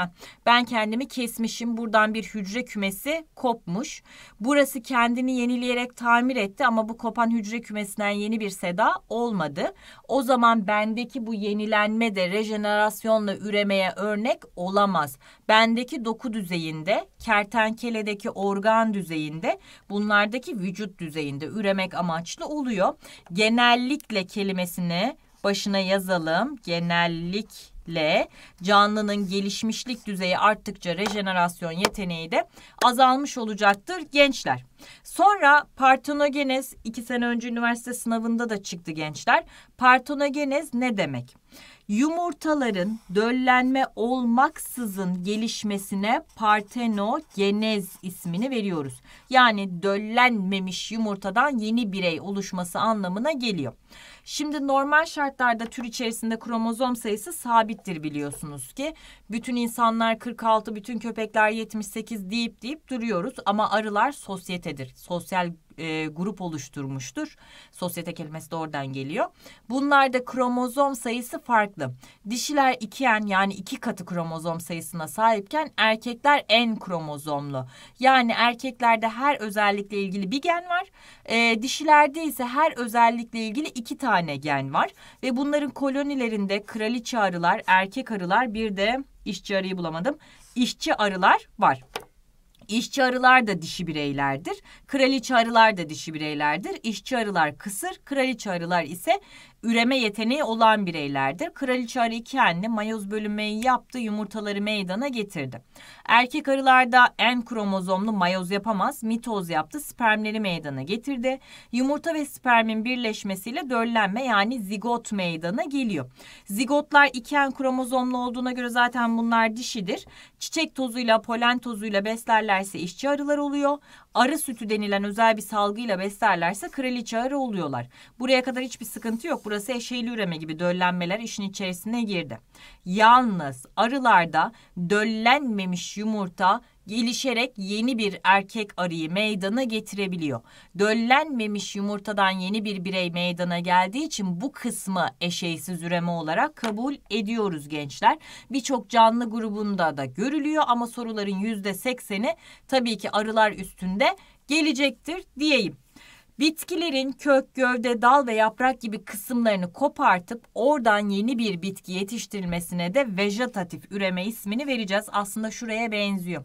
Ben kendimi kesmişim. Buradan bir hücre kümesi kopmuş. Burası kendini yenileyerek tamir etti ama bu kopan hücre kümesinden yeni bir seda olmadı. O zaman bendeki bu yenilenme de rejenerasyonla üremeye örnek olamaz. Bendeki doku düzeyinde, kertenkeledeki organ düzeyinde, bunlardaki vücut düzeyinde üremek amaçlı oluyor. Genellikle kelimesini başına yazalım. Genellikle canlının gelişmişlik düzeyi arttıkça rejenerasyon yeteneği de azalmış olacaktır gençler. Sonra partenogenez, 2 sene önce üniversite sınavında da çıktı gençler. Partenogenez ne demek? Yumurtaların döllenme olmaksızın gelişmesine partenogenez ismini veriyoruz. Yani döllenmemiş yumurtadan yeni birey oluşması anlamına geliyor. Şimdi normal şartlarda tür içerisinde kromozom sayısı sabittir biliyorsunuz ki. Bütün insanlar 46, bütün köpekler 78 deyip duruyoruz ama arılar sosyetedir. Sosyal grup oluşturmuştur. Sosyete kelimesi de oradan geliyor. Bunlarda kromozom sayısı farklı. Dişiler 2n yani 2 katı kromozom sayısına sahipken erkekler n kromozomlu. Yani erkeklerde her özellikle ilgili bir gen var. Dişilerde ise her özellikle ilgili 2 tane gen var. Ve bunların kolonilerinde kraliçe arılar, erkek arılar, bir de işçi arıyı bulamadım. İşçi arılar var. İşçi arılar da dişi bireylerdir. Kraliçe arılar da dişi bireylerdir. İşçi arılar kısır, kraliçe arılar ise üreme yeteneği olan bireylerdir. Kraliçe arı 2n'li mayoz bölünmeyi yaptı, yumurtaları meydana getirdi. Erkek arılarda n kromozomlu mayoz yapamaz, mitoz yaptı, spermleri meydana getirdi. Yumurta ve spermin birleşmesiyle döllenme yani zigot meydana geliyor. Zigotlar 2n kromozomlu olduğuna göre zaten bunlar dişidir. Çiçek tozuyla, polen tozuyla beslerlerse işçi arılar oluyor. Arı sütü denilen özel bir salgıyla beslerlerse kraliçe arı oluyorlar. Buraya kadar hiçbir sıkıntı yok. Burası eşeyli üreme gibi döllenmeler işin içerisine girdi. Yalnız arılarda döllenmemiş yumurta gelişerek yeni bir erkek arıyı meydana getirebiliyor. Döllenmemiş yumurtadan yeni bir birey meydana geldiği için bu kısmı eşeysiz üreme olarak kabul ediyoruz gençler. Birçok canlı grubunda da görülüyor ama soruların %80'i tabii ki arılar üstünde gelecektir diyeyim. Bitkilerin kök, gövde, dal ve yaprak gibi kısımlarını kopartıp oradan yeni bir bitki yetiştirilmesine de vejetatif üreme ismini vereceğiz. Aslında şuraya benziyor.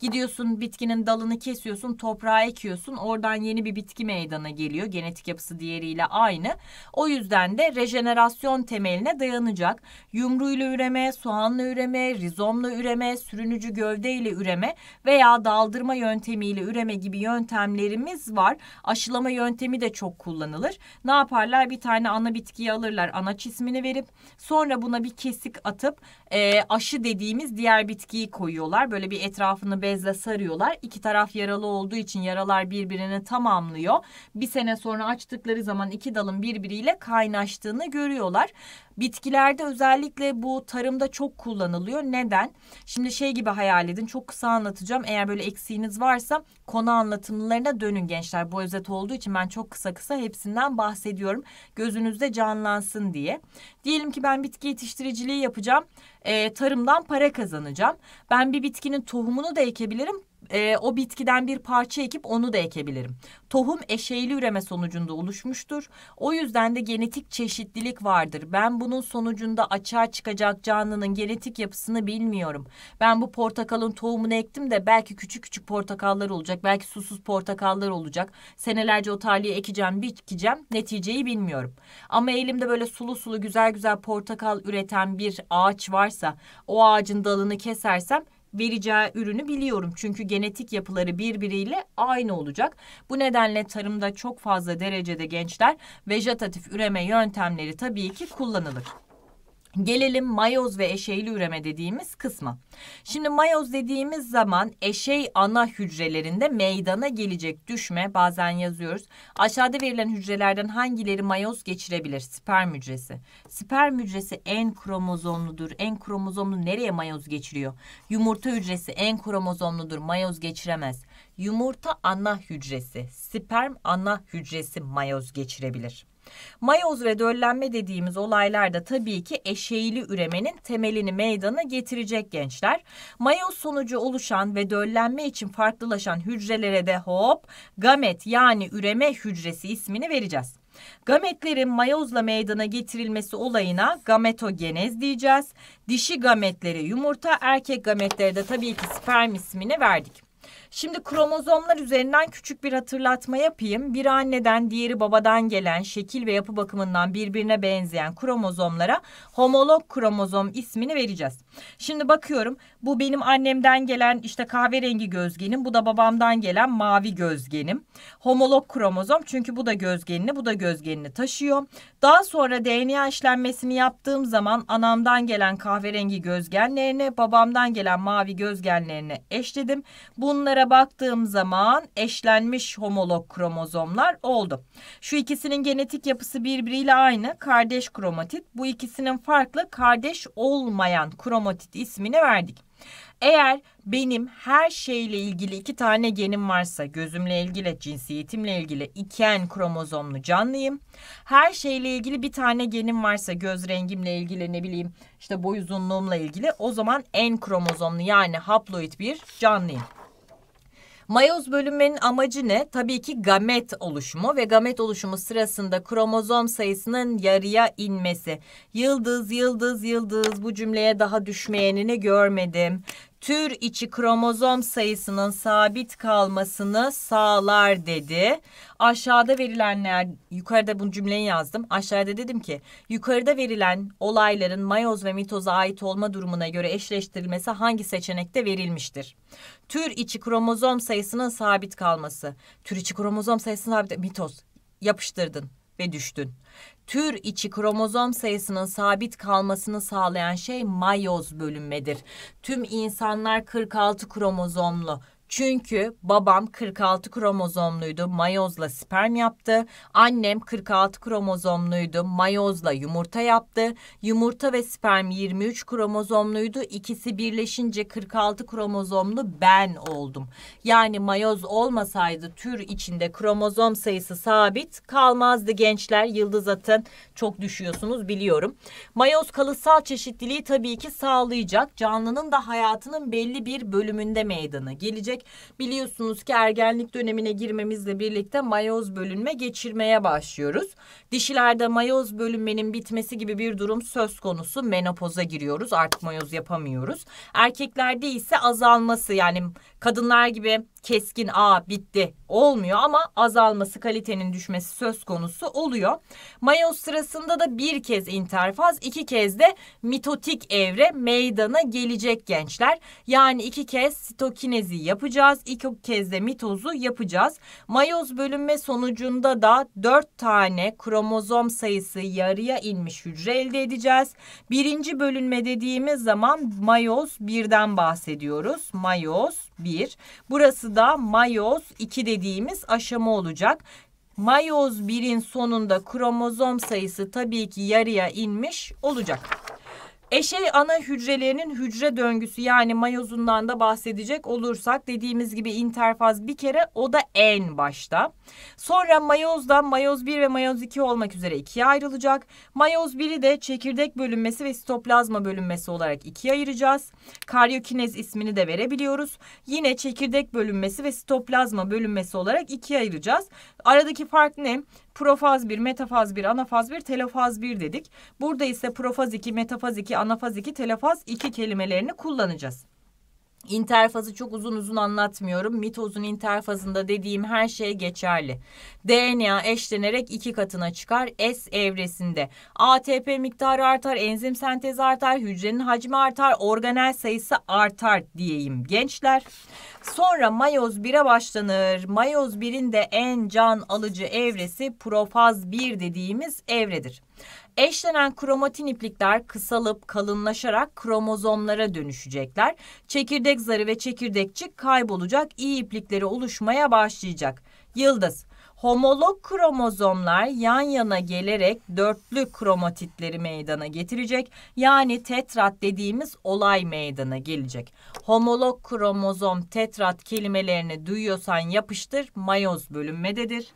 Gidiyorsun bitkinin dalını kesiyorsun, toprağa ekiyorsun. Oradan yeni bir bitki meydana geliyor. Genetik yapısı diğeriyle aynı. O yüzden de rejenerasyon temeline dayanacak. Yumruğuyla üreme, soğanla üreme, rizomla üreme, sürünücü gövdeyle üreme veya daldırma yöntemiyle üreme gibi yöntemlerimiz var. Aşılama yöntemi de çok kullanılır. Ne yaparlar? Bir tane ana bitkiyi alırlar. Anaç ismini verip sonra buna bir kesik atıp aşı dediğimiz diğer bitkiyi koyuyorlar. Böyle bir etrafını bezle sarıyorlar. 2 taraf yaralı olduğu için yaralar birbirini tamamlıyor. 1 sene sonra açtıkları zaman 2 dalın birbiriyle kaynaştığını görüyorlar. Bitkilerde özellikle bu tarımda çok kullanılıyor. Neden? Şimdi şey gibi hayal edin. Çok kısa anlatacağım. Eğer böyle eksiğiniz varsa konu anlatımlarına dönün gençler. Bu özet olduğu için ben çok kısa hepsinden bahsediyorum. Gözünüzde canlansın diye. Diyelim ki ben bitki yetiştiriciliği yapacağım. Tarımdan para kazanacağım. Ben bir bitkinin tohumunu da ekebilirim. O bitkiden bir parça ekip onu da ekebilirim. Tohum eşeyli üreme sonucunda oluşmuştur. O yüzden de genetik çeşitlilik vardır. Ben bunun sonucunda açığa çıkacak canlının genetik yapısını bilmiyorum. Ben bu portakalın tohumunu ektim de belki küçük küçük portakallar olacak. Belki susuz portakallar olacak. Senelerce o tarlaya ekeceğim, biçeceğim. Neticeyi bilmiyorum. Ama elimde böyle sulu sulu güzel güzel portakal üreten bir ağaç varsa, o ağacın dalını kesersem vereceği ürünü biliyorum. Çünkü genetik yapıları birbiriyle aynı olacak. Bu nedenle tarımda çok fazla derecede gençler vejetatif üreme yöntemleri tabii ki kullanılır. Gelelim mayoz ve eşeyli üreme dediğimiz kısma. Şimdi mayoz dediğimiz zaman eşey ana hücrelerinde meydana gelecek düşme, bazen yazıyoruz. Aşağıda verilen hücrelerden hangileri mayoz geçirebilir? Sperm hücresi. Sperm hücresi en kromozomludur. En kromozomlu nereye mayoz geçiriyor? Yumurta hücresi en kromozomludur. Mayoz geçiremez. Yumurta ana hücresi, sperm ana hücresi mayoz geçirebilir. Mayoz ve döllenme dediğimiz olaylarda tabii ki eşeyli üremenin temelini meydana getirecek gençler. Mayoz sonucu oluşan ve döllenme için farklılaşan hücrelere de hop gamet yani üreme hücresi ismini vereceğiz. Gametlerin mayozla meydana getirilmesi olayına gametogenez diyeceğiz. Dişi gametleri yumurta, erkek gametleri de tabii ki sperm ismini verdik. Şimdi kromozomlar üzerinden küçük bir hatırlatma yapayım. Bir anneden, diğeri babadan gelen, şekil ve yapı bakımından birbirine benzeyen kromozomlara homolog kromozom ismini vereceğiz. Şimdi bakıyorum, bu benim annemden gelen işte kahverengi gözgenim, bu da babamdan gelen mavi gözgenim. Homolog kromozom çünkü bu da gözgenini, bu da gözgenini taşıyor. Daha sonra DNA işlenmesini yaptığım zaman anamdan gelen kahverengi gözgenlerini, babamdan gelen mavi gözgenlerini eşledim. Bunlara baktığım zaman eşlenmiş homolog kromozomlar oldu. Şu ikisinin genetik yapısı birbiriyle aynı, kardeş kromatit. Bu ikisinin farklı, kardeş olmayan kromatit ismini verdik. Eğer benim her şeyle ilgili iki tane genim varsa, gözümle ilgili, cinsiyetimle ilgili 2N kromozomlu canlıyım. Her şeyle ilgili bir tane genim varsa, göz rengimle ilgili, ne bileyim işte boy uzunluğumla ilgili, o zaman N kromozomlu yani haploid bir canlıyım. Mayoz bölünmenin amacı ne? Tabii ki gamet oluşumu ve gamet oluşumu sırasında kromozom sayısının yarıya inmesi. Yıldız, yıldız, yıldız, bu cümleye daha düşmeyenini görmedim. Tür içi kromozom sayısının sabit kalmasını sağlar dedi. Aşağıda verilenler, yukarıda bu cümleyi yazdım. Aşağıda dedim ki yukarıda verilen olayların mayoz ve mitoza ait olma durumuna göre eşleştirilmesi hangi seçenekte verilmiştir? Tür içi kromozom sayısının sabit kalması. Tür içi kromozom sayısının sabit, mitoz yapıştırdın ve düştün. Tür içi kromozom sayısının sabit kalmasını sağlayan şey mayoz bölünmedir. Tüm insanlar 46 kromozomlu. Çünkü babam 46 kromozomluydu, mayozla sperm yaptı. Annem 46 kromozomluydu, mayozla yumurta yaptı. Yumurta ve sperm 23 kromozomluydu. İkisi birleşince 46 kromozomlu ben oldum. Yani mayoz olmasaydı tür içinde kromozom sayısı sabit kalmazdı gençler. Yıldız atın, çok düşüyorsunuz biliyorum. Mayoz kalıtsal çeşitliliği tabii ki sağlayacak. Canlının da hayatının belli bir bölümünde meydana gelecek. Biliyorsunuz ki ergenlik dönemine girmemizle birlikte mayoz bölünme geçirmeye başlıyoruz. Dişilerde mayoz bölünmenin bitmesi gibi bir durum söz konusu. Menopoza giriyoruz. Artık mayoz yapamıyoruz. Erkeklerde ise azalması, yani kadınlar gibi keskin a bitti olmuyor ama azalması, kalitenin düşmesi söz konusu oluyor. Mayoz sırasında da bir kez interfaz, iki kez de mitotik evre meydana gelecek gençler. Yani iki kez sitokinezi yapacağız, iki kez de mitozu yapacağız. Mayoz bölünme sonucunda da 4 tane kromozom sayısı yarıya inmiş hücre elde edeceğiz. Birinci bölünme dediğimiz zaman mayoz 1'den bahsediyoruz. Mayoz 1. Burası da mayoz 2 dediğimiz aşama olacak. Mayoz 1'in sonunda kromozom sayısı tabii ki yarıya inmiş olacak. Eşey ana hücrelerinin hücre döngüsü yani mayozundan da bahsedecek olursak, dediğimiz gibi interfaz bir kere, o da en başta. Sonra mayozdan mayoz 1 ve mayoz 2 olmak üzere ikiye ayrılacak. Mayoz 1'i de çekirdek bölünmesi ve sitoplazma bölünmesi olarak ikiye ayıracağız. Karyokinez ismini de verebiliyoruz. Yine çekirdek bölünmesi ve sitoplazma bölünmesi olarak ikiye ayıracağız. Aradaki fark ne? Profaz 1, metafaz 1, anafaz 1, telofaz 1 dedik. Burada ise profaz 2, metafaz 2, anafaz 2, telofaz 2 kelimelerini kullanacağız. İnterfazı çok uzun uzun anlatmıyorum. Mitozun interfazında dediğim her şey geçerli. DNA eşlenerek 2 katına çıkar. S evresinde ATP miktarı artar, enzim sentezi artar, hücrenin hacmi artar, organel sayısı artar diyeyim gençler. Sonra mayoz 1'e başlanır. Mayoz 1'in de en can alıcı evresi profaz 1 dediğimiz evredir. Eşlenen kromatin iplikler kısalıp kalınlaşarak kromozomlara dönüşecekler. Çekirdek zarı ve çekirdekçik kaybolacak, iyi iplikleri oluşmaya başlayacak. Yıldız. Homolog kromozomlar yan yana gelerek dörtlü kromatitleri meydana getirecek. Yani tetrat dediğimiz olay meydana gelecek. Homolog kromozom tetrat kelimelerini duyuyorsan yapıştır, mayoz bölünmededir.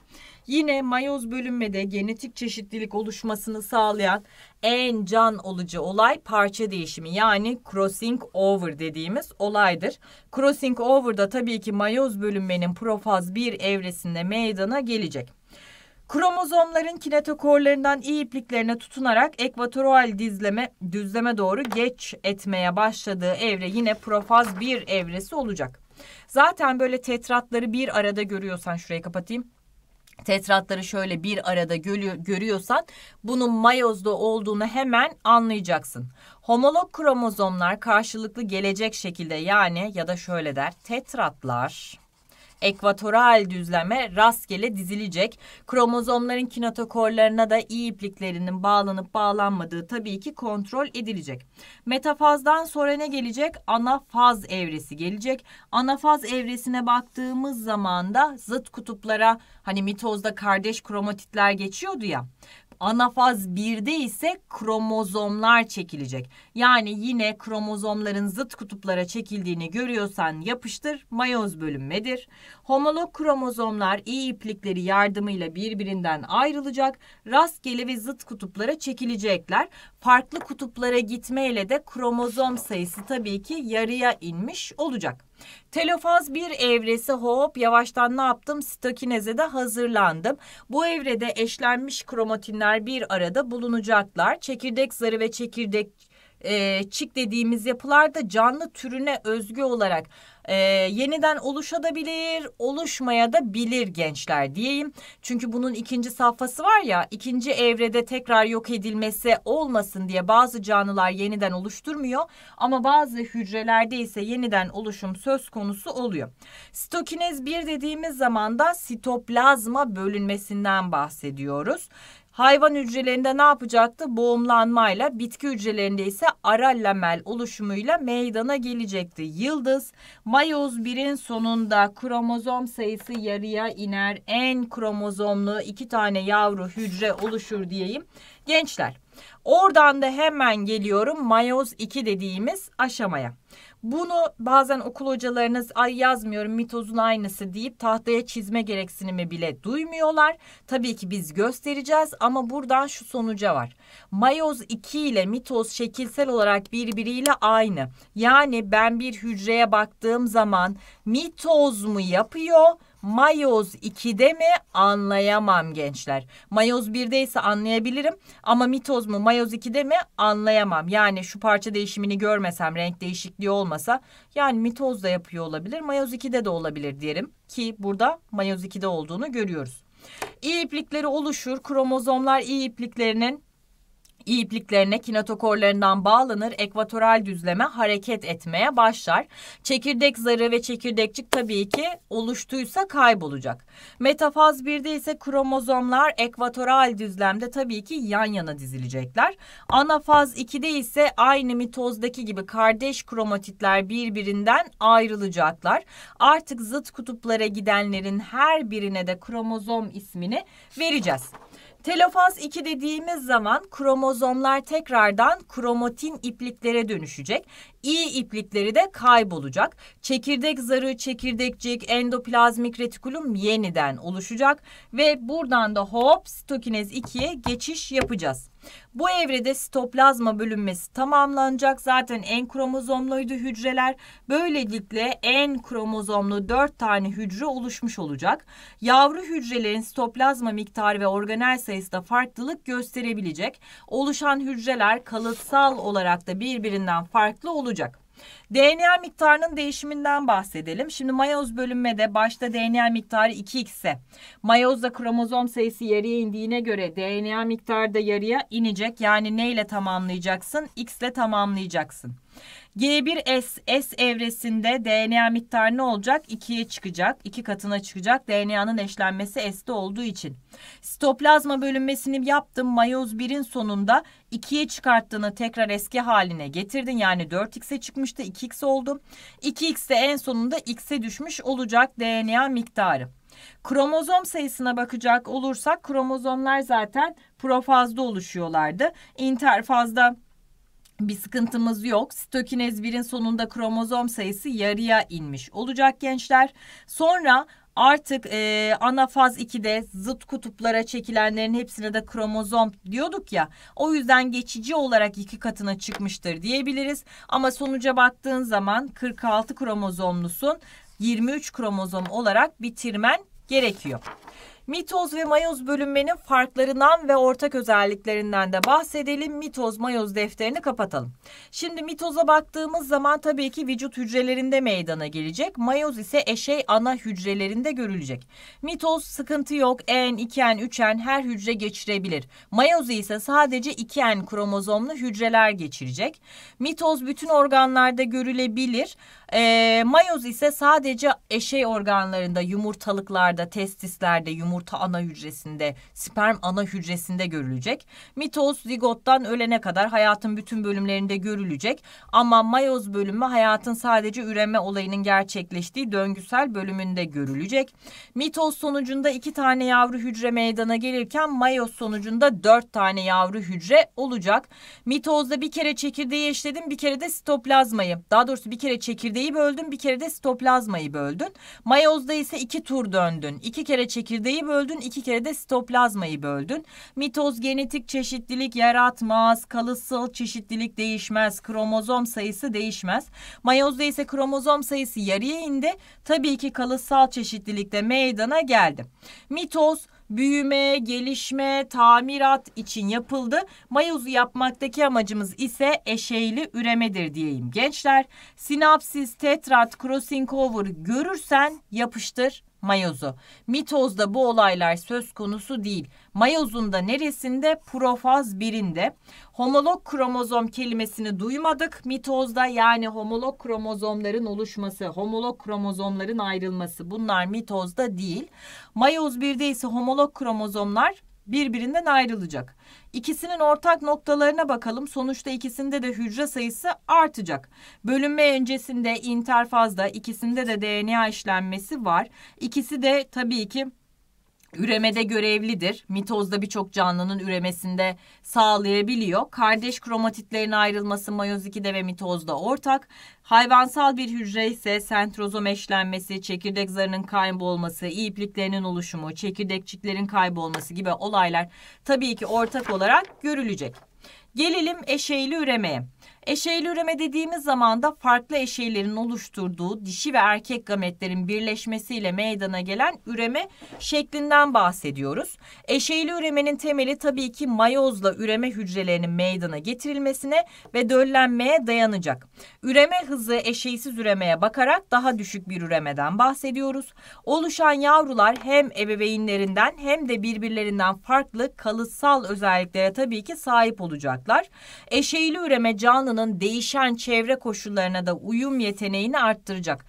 Yine mayoz bölünmede genetik çeşitlilik oluşmasını sağlayan en can alıcı olay parça değişimi, yani crossing over dediğimiz olaydır. Crossing over'da tabii ki mayoz bölünmenin profaz 1 evresinde meydana gelecek. Kromozomların kinetokorlarından iyi ipliklerine tutunarak ekvatoral düzleme doğru geç etmeye başladığı evre yine profaz 1 evresi olacak. Zaten böyle tetratları bir arada görüyorsan, şurayı kapatayım. Tetratları şöyle bir arada görüyorsan bunun mayozda olduğunu hemen anlayacaksın. Homolog kromozomlar karşılıklı gelecek şekilde, yani ya da şöyle der, tetratlar ekvatoral düzleme rastgele dizilecek. Kromozomların kinetokorlarına da iyi ipliklerinin bağlanıp bağlanmadığı tabii ki kontrol edilecek. Metafazdan sonra ne gelecek? Anafaz evresi gelecek. Anafaz evresine baktığımız zaman da zıt kutuplara, hani mitozda kardeş kromatitler geçiyordu ya, anafaz 1'de ise kromozomlar çekilecek. Yani yine kromozomların zıt kutuplara çekildiğini görüyorsan yapıştır, mayoz bölünmedir. Homolog kromozomlar iyi iplikleri yardımıyla birbirinden ayrılacak, rastgele ve zıt kutuplara çekilecekler. Farklı kutuplara gitmeyle de kromozom sayısı tabii ki yarıya inmiş olacak. Telofaz 1 evresi, hop yavaştan ne yaptım? Sitokineze de hazırlandım. Bu evrede eşlenmiş kromatinler bir arada bulunacaklar. Çekirdek zarı ve çekirdekçik dediğimiz yapılar da canlı türüne özgü olarak yeniden oluşabilir, oluşmaya da bilir gençler diyeyim. Çünkü bunun ikinci safhası var ya, ikinci evrede tekrar yok edilmesi olmasın diye bazı canlılar yeniden oluşturmuyor. Ama bazı hücrelerde ise yeniden oluşum söz konusu oluyor. Sitokinez 1 dediğimiz zaman da sitoplazma bölünmesinden bahsediyoruz. Hayvan hücrelerinde ne yapacaktı? Boğumlanmayla, bitki hücrelerinde ise ara lamel oluşumuyla meydana gelecekti. Yıldız, mayoz 1'in sonunda kromozom sayısı yarıya iner. En kromozomlu 2 tane yavru hücre oluşur diyeyim. Gençler, oradan da hemen geliyorum mayoz 2 dediğimiz aşamaya. Bunu bazen okul hocalarınız, ay yazmıyorum mitozun aynısı deyip tahtaya çizme gereksinimi bile duymuyorlar. Tabii ki biz göstereceğiz ama buradan şu sonuca var. Mayoz 2 ile mitoz şekilsel olarak birbiriyle aynı. Yani ben bir hücreye baktığım zaman mitoz mu yapıyor, mayoz 2'de mi anlayamam gençler. Mayoz 1'de ise anlayabilirim ama mitoz mu mayoz 2'de mi anlayamam. Yani şu parça değişimini görmesem, renk değişikliği olmasa, yani mitoz da yapıyor olabilir, mayoz 2'de de olabilir diyelim ki burada mayoz 2'de olduğunu görüyoruz. İyi iplikleri oluşur, kromozomlar iyi ipliklerine kinetokorlarından bağlanır, ekvatoral düzleme hareket etmeye başlar. Çekirdek zarı ve çekirdekçik tabii ki oluştuysa kaybolacak. Metafaz 1'de ise kromozomlar ekvatoral düzlemde tabii ki yan yana dizilecekler. Anafaz 2'de ise aynı mitozdaki gibi kardeş kromatitler birbirinden ayrılacaklar. Artık zıt kutuplara gidenlerin her birine de kromozom ismini vereceğiz. Telofaz 2 dediğimiz zaman kromozomlar tekrardan kromatin ipliklere dönüşecek. İyi iplikleri de kaybolacak. Çekirdek zarı, çekirdekçik, endoplazmik retikulum yeniden oluşacak. Ve buradan da hop sitokinez 2'ye geçiş yapacağız. Bu evrede sitoplazma bölünmesi tamamlanacak. Zaten en kromozomluydu hücreler. Böylelikle en kromozomlu 4 tane hücre oluşmuş olacak. Yavru hücrelerin sitoplazma miktarı ve organel sayısı da farklılık gösterebilecek. Oluşan hücreler kalıtsal olarak da birbirinden farklı olacak. DNA miktarının değişiminden bahsedelim. Şimdi mayoz bölünmede başta DNA miktarı 2x'e, mayozda kromozom sayısı yarıya indiğine göre DNA miktarı da yarıya inecek. Yani neyle tamamlayacaksın? X ile tamamlayacaksın. G1S, S evresinde DNA miktarı ne olacak? 2'ye çıkacak. 2 katına çıkacak. DNA'nın eşlenmesi S'de olduğu için. Sitoplazma bölünmesini yaptım. Mayoz 1'in sonunda 2'ye çıkarttığını tekrar eski haline getirdin. Yani 4x'e çıkmıştı. 2x oldu. 2x de en sonunda x'e düşmüş olacak DNA miktarı. Kromozom sayısına bakacak olursak kromozomlar zaten profazda oluşuyorlardı. İnterfazda bir sıkıntımız yok. Sitokinez 1'in sonunda kromozom sayısı yarıya inmiş olacak gençler. Sonra artık anafaz 2'de zıt kutuplara çekilenlerin hepsine de kromozom diyorduk ya. O yüzden geçici olarak 2 katına çıkmıştır diyebiliriz. Ama sonuca baktığın zaman 46 kromozomlusun. 23 kromozom olarak bitirmen gerekiyor. Mitoz ve mayoz bölünmenin farklarından ve ortak özelliklerinden de bahsedelim. Mitoz mayoz defterini kapatalım. Şimdi mitoza baktığımız zaman tabii ki vücut hücrelerinde meydana gelecek. Mayoz ise eşey ana hücrelerinde görülecek. Mitoz sıkıntı yok. En, 2N, 3N her hücre geçirebilir. Mayoz ise sadece 2N kromozomlu hücreler geçirecek. Mitoz bütün organlarda görülebilir. Mayoz ise sadece eşey organlarında, yumurtalıklarda, testislerde, yumurta ana hücresinde, sperm ana hücresinde görülecek. Mitoz zigottan ölene kadar hayatın bütün bölümlerinde görülecek. Ama mayoz bölümü hayatın sadece üreme olayının gerçekleştiği döngüsel bölümünde görülecek. Mitoz sonucunda 2 tane yavru hücre meydana gelirken mayoz sonucunda 4 tane yavru hücre olacak. Mitozda bir kere çekirdeği eşledim, bir kere de sitoplazmayı. Daha doğrusu bir kere çekirdeği böldün, bir kere de sitoplazmayı böldün. Mayozda ise 2 tur döndün. 2 kere çekirdeği böldün, 2 kere de sitoplazmayı böldün. Mitoz genetik çeşitlilik yaratmaz, kalıtsal çeşitlilik değişmez, kromozom sayısı değişmez. Mayozda ise kromozom sayısı yarıya indi. Tabii ki kalıtsal çeşitlilik de meydana geldi. Mitoz büyüme, gelişme, tamirat için yapıldı. Mayozu yapmaktaki amacımız ise eşeyli üremedir diyeyim gençler. Sinapsis, tetrat, crossing over görürsen yapıştır mayozu. Mitozda bu olaylar söz konusu değil. Mayozun da neresinde? Profaz 1'inde. Homolog kromozom kelimesini duymadık. Mitozda, yani homolog kromozomların oluşması, homolog kromozomların ayrılması, bunlar mitozda değil. Mayoz 1'de ise homolog kromozomlar birbirinden ayrılacak. İkisinin ortak noktalarına bakalım. Sonuçta ikisinde de hücre sayısı artacak. Bölünme öncesinde interfazda ikisinde de DNA işlenmesi var. İkisi de tabii ki üremede görevlidir. Mitozda birçok canlının üremesinde sağlayabiliyor. Kardeş kromatitlerin ayrılması mayoz 2'de ve mitozda ortak. Hayvansal bir hücre ise sentrozom eşlenmesi, çekirdek zarının kaybolması, ipliklerinin oluşumu, çekirdekçiklerin kaybolması gibi olaylar tabii ki ortak olarak görülecek. Gelelim eşeyli üremeye. Eşeyli üreme dediğimiz zaman da farklı eşeylerin oluşturduğu dişi ve erkek gametlerin birleşmesiyle meydana gelen üreme şeklinden bahsediyoruz. Eşeyli üremenin temeli tabii ki mayozla üreme hücrelerinin meydana getirilmesine ve döllenmeye dayanacak. Üreme hızı eşeysiz üremeye bakarak daha düşük bir üremeden bahsediyoruz. Oluşan yavrular hem ebeveynlerinden hem de birbirlerinden farklı kalıtsal özelliklere tabii ki sahip olacaklar. Eşeyli üreme canlı değişen çevre koşullarına da uyum yeteneğini arttıracak.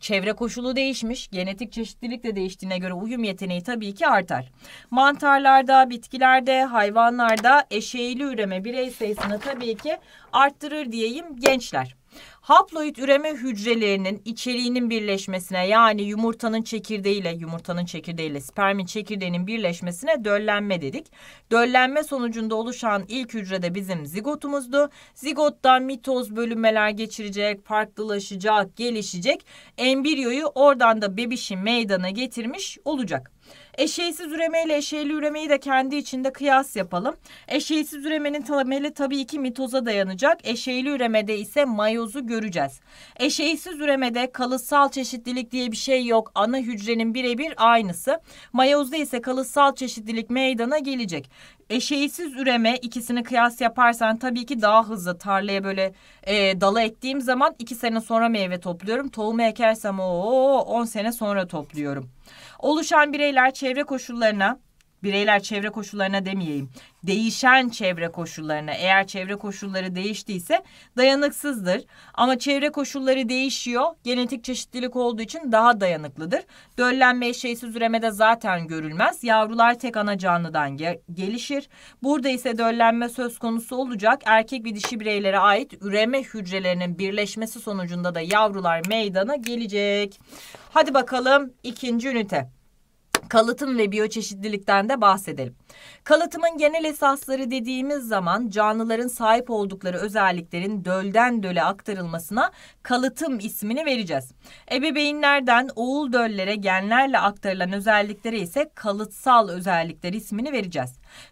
Çevre koşulu değişmiş, genetik çeşitlilik de değiştiğine göre uyum yeteneği tabii ki artar. Mantarlarda, bitkilerde, hayvanlarda eşeyli üreme birey sayısını tabii ki arttırır diyeyim gençler. Haploid üreme hücrelerinin içeriğinin birleşmesine, yani yumurtanın çekirdeğiyle spermin çekirdeğinin birleşmesine döllenme dedik. Döllenme sonucunda oluşan ilk hücrede bizim zigotumuzdu. Zigottan mitoz bölünmeler geçirecek, farklılaşacak, gelişecek. Embriyoyu oradan da bebişi meydana getirmiş olacak. Eşeysiz üreme ile eşeyli üremeyi de kendi içinde kıyas yapalım. Eşeysiz üremenin temeli tabii ki mitoza dayanacak. Eşeyli üremede ise mayozu göreceğiz. Eşeysiz üremede kalıtsal çeşitlilik diye bir şey yok. Ana hücrenin birebir aynısı. Mayozda ise kalıtsal çeşitlilik meydana gelecek. Eşeysiz üreme, ikisini kıyas yaparsan tabii ki daha hızlı. Tarlaya böyle dala ektiğim zaman 2 sene sonra meyve topluyorum. Tohumu ekersem 10 sene sonra topluyorum. Oluşan bireyler çevre koşullarına, bireyler çevre koşullarına demeyeyim, değişen çevre koşullarına, eğer çevre koşulları değiştiyse dayanıksızdır. Ama çevre koşulları değişiyor, genetik çeşitlilik olduğu için daha dayanıklıdır. Döllenme eşeğsiz üremede zaten görülmez. Yavrular tek ana canlıdan gelişir. Burada ise döllenme söz konusu olacak. Erkek ve dişi bireylere ait üreme hücrelerinin birleşmesi sonucunda da yavrular meydana gelecek. Hadi bakalım ikinci ünite. Kalıtım ve biyoçeşitlilikten de bahsedelim. Kalıtımın genel esasları dediğimiz zaman canlıların sahip oldukları özelliklerin dölden döle aktarılmasına kalıtım ismini vereceğiz. Ebeveynlerden oğul döllere genlerle aktarılan özelliklere ise kalıtsal özellikler ismini vereceğiz.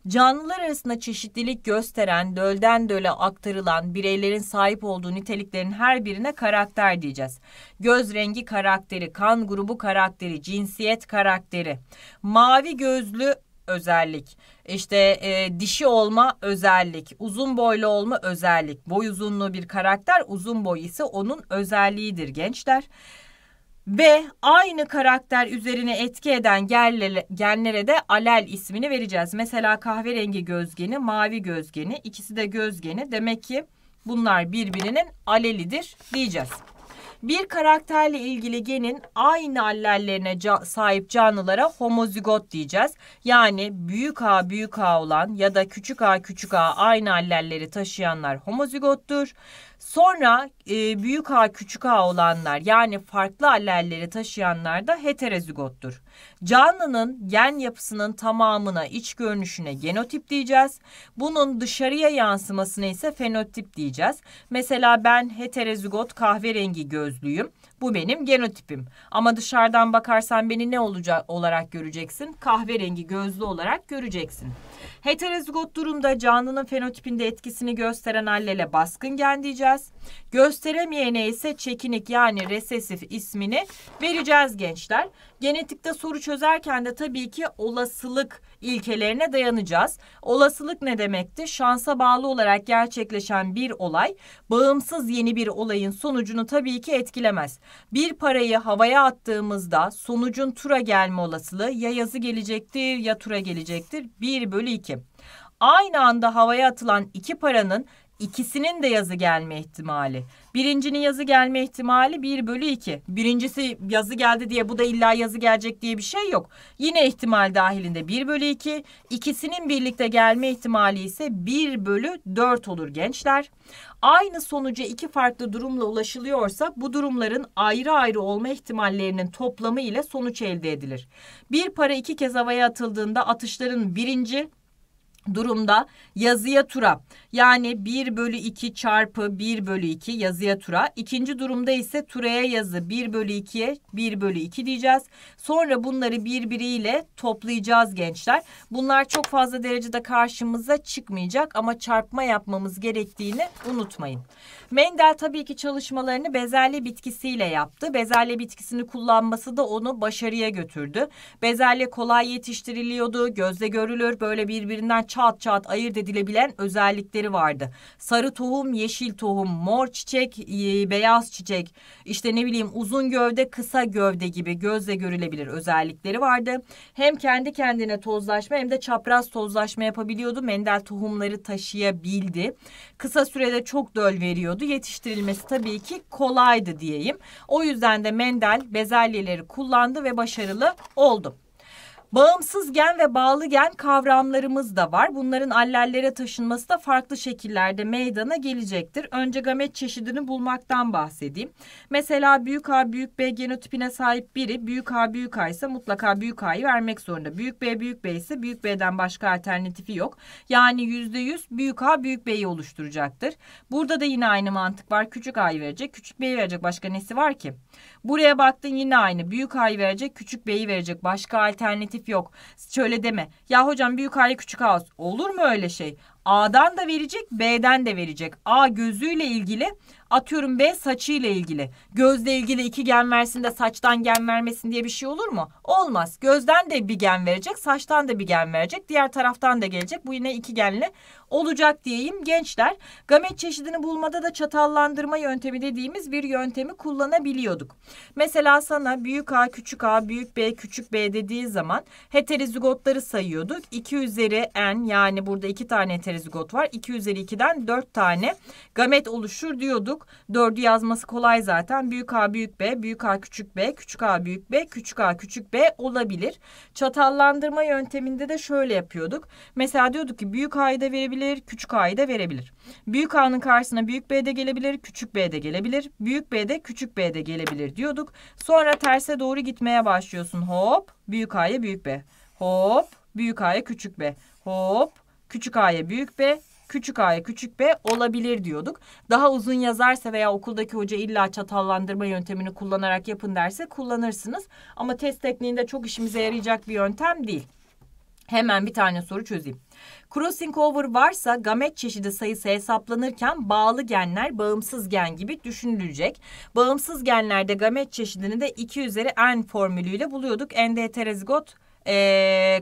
Canlılar arasında çeşitlilik gösteren, dölden döle aktarılan bireylerin sahip olduğu niteliklerin her birine karakter diyeceğiz. Göz rengi karakteri, kan grubu karakteri, cinsiyet karakteri, mavi gözlü özellik, dişi olma özellik, uzun boylu olma özellik. Boy uzunluğu bir karakter, uzun boy ise onun özelliğidir gençler. Ve aynı karakter üzerine etki eden genlere de alel ismini vereceğiz. Mesela kahverengi gözgeni, mavi gözgeni, ikisi de gözgeni. Demek ki bunlar birbirinin alelidir diyeceğiz. Bir karakterle ilgili genin aynı allellerine sahip canlılara homozigot diyeceğiz. Yani büyük A büyük A olan ya da küçük A küçük A aynı allelleri taşıyanlar homozigottur. Sonra büyük A küçük A olanlar, yani farklı allelleri taşıyanlar da heterozigottur. Canlının gen yapısının tamamına, iç görünüşüne genotip diyeceğiz. Bunun dışarıya yansımasına ise fenotip diyeceğiz. Mesela ben heterozigot kahverengi gözlüyüm. Bu benim genotipim. Ama dışarıdan bakarsan beni ne olarak göreceksin? Kahverengi gözlü olarak göreceksin. Heterozigot durumda canlının fenotipinde etkisini gösteren allele baskın gen diyeceğiz. Gösteremeyene ise çekinik, yani resesif ismini vereceğiz gençler. Genetikte soru çözerken de tabii ki olasılık ilkelerine dayanacağız. Olasılık ne demekti? Şansa bağlı olarak gerçekleşen bir olay, bağımsız yeni bir olayın sonucunu tabii ki etkilemez. Bir parayı havaya attığımızda sonucun tura gelme olasılığı ya yazı gelecektir ya tura gelecektir. 1/2. Aynı anda havaya atılan iki paranın İkisinin de yazı gelme ihtimali. Birincinin yazı gelme ihtimali 1/2. Birincisi yazı geldi diye bu da illa yazı gelecek diye bir şey yok. Yine ihtimal dahilinde 1/2. İkisinin birlikte gelme ihtimali ise 1/4 olur gençler. Aynı sonuca iki farklı durumla ulaşılıyorsa bu durumların ayrı ayrı olma ihtimallerinin toplamı ile sonuç elde edilir. Bir para iki kez havaya atıldığında atışların birinci durumda yazıya tura, yani 1/2 çarpı 1/2 yazıya tura. İkinci durumda ise turaya yazı 1/2'ye 1/2 diyeceğiz. Sonra bunları birbiriyle toplayacağız gençler. Bunlar çok fazla derecede karşımıza çıkmayacak ama çarpma yapmamız gerektiğini unutmayın. Mendel tabii ki çalışmalarını bezelye bitkisiyle yaptı. Bezelye bitkisini kullanması da onu başarıya götürdü. Bezelye kolay yetiştiriliyordu, gözle görülür, böyle birbirinden çat çat ayırt edilebilen özellikleri vardı. Sarı tohum, yeşil tohum, mor çiçek, beyaz çiçek, uzun gövde, kısa gövde gibi gözle görülebilir özellikleri vardı. Hem kendi kendine tozlaşma hem de çapraz tozlaşma yapabiliyordu. Mendel tohumları taşıyabildi. Kısa sürede çok döl veriyordu. Yetiştirilmesi tabii ki kolaydı diyeyim. O yüzden de Mendel bezelyeleri kullandı ve başarılı oldu. Bağımsız gen ve bağlı gen kavramlarımız da var. Bunların allellere taşınması da farklı şekillerde meydana gelecektir. Önce gamet çeşidini bulmaktan bahsedeyim. Mesela büyük A büyük B genotipine sahip biri büyük A büyük A ise mutlaka büyük A'yı vermek zorunda. Büyük B ise büyük B'den başka alternatifi yok. Yani %100 büyük A büyük B'yi oluşturacaktır. Burada da yine aynı mantık var. Küçük A'yı verecek, küçük B'yi verecek, başka nesi var ki? Buraya baktın, yine aynı. Büyük A'yı verecek, küçük B'yi verecek, başka alternatif yok. Şöyle deme. Ya hocam büyük A'ya küçük A olur mu öyle şey? A'dan da verecek, B'den de verecek. A gözüyle ilgili Atıyorum B saçıyla ilgili. Gözle ilgili 2 gen versin de saçtan gen vermesin diye bir şey olur mu? Olmaz. Gözden de bir gen verecek, saçtan da bir gen verecek, diğer taraftan da gelecek. Bu yine 2 genli olacak diyeyim gençler. Gamet çeşidini bulmada da çatallandırma yöntemi dediğimiz bir yöntemi kullanabiliyorduk. Mesela sana büyük A, küçük A, büyük B, küçük B dediği zaman heterozigotları sayıyorduk. 2 üzeri N, yani burada 2 tane heterozigot var. 2 üzeri 2'den 4 tane gamet oluşur diyorduk. 4'ü yazması kolay zaten. Büyük A, büyük B, büyük A, küçük B, küçük A, büyük B, küçük A, küçük B olabilir. Çatallandırma yönteminde de şöyle yapıyorduk. Mesela diyorduk ki büyük A'yı da verebilir, küçük A'yı da verebilir. Büyük A'nın karşısına büyük B de gelebilir, küçük B de gelebilir. Büyük B de küçük B de gelebilir diyorduk. Sonra terse doğru gitmeye başlıyorsun. Hop, büyük A'ya büyük B. Hop, büyük A'ya küçük B. Hop, küçük A'ya büyük B. Küçük A'ya küçük B olabilir diyorduk. Daha uzun yazarsa veya okuldaki hoca illa çatallandırma yöntemini kullanarak yapın derse kullanırsınız. Ama test tekniğinde çok işimize yarayacak bir yöntem değil. Hemen bir tane soru çözeyim. Crossing over varsa gamet çeşidi sayısı hesaplanırken bağlı genler bağımsız gen gibi düşünülecek. Bağımsız genlerde gamet çeşidini de 2 üzeri n formülüyle buluyorduk. N'de heterozigot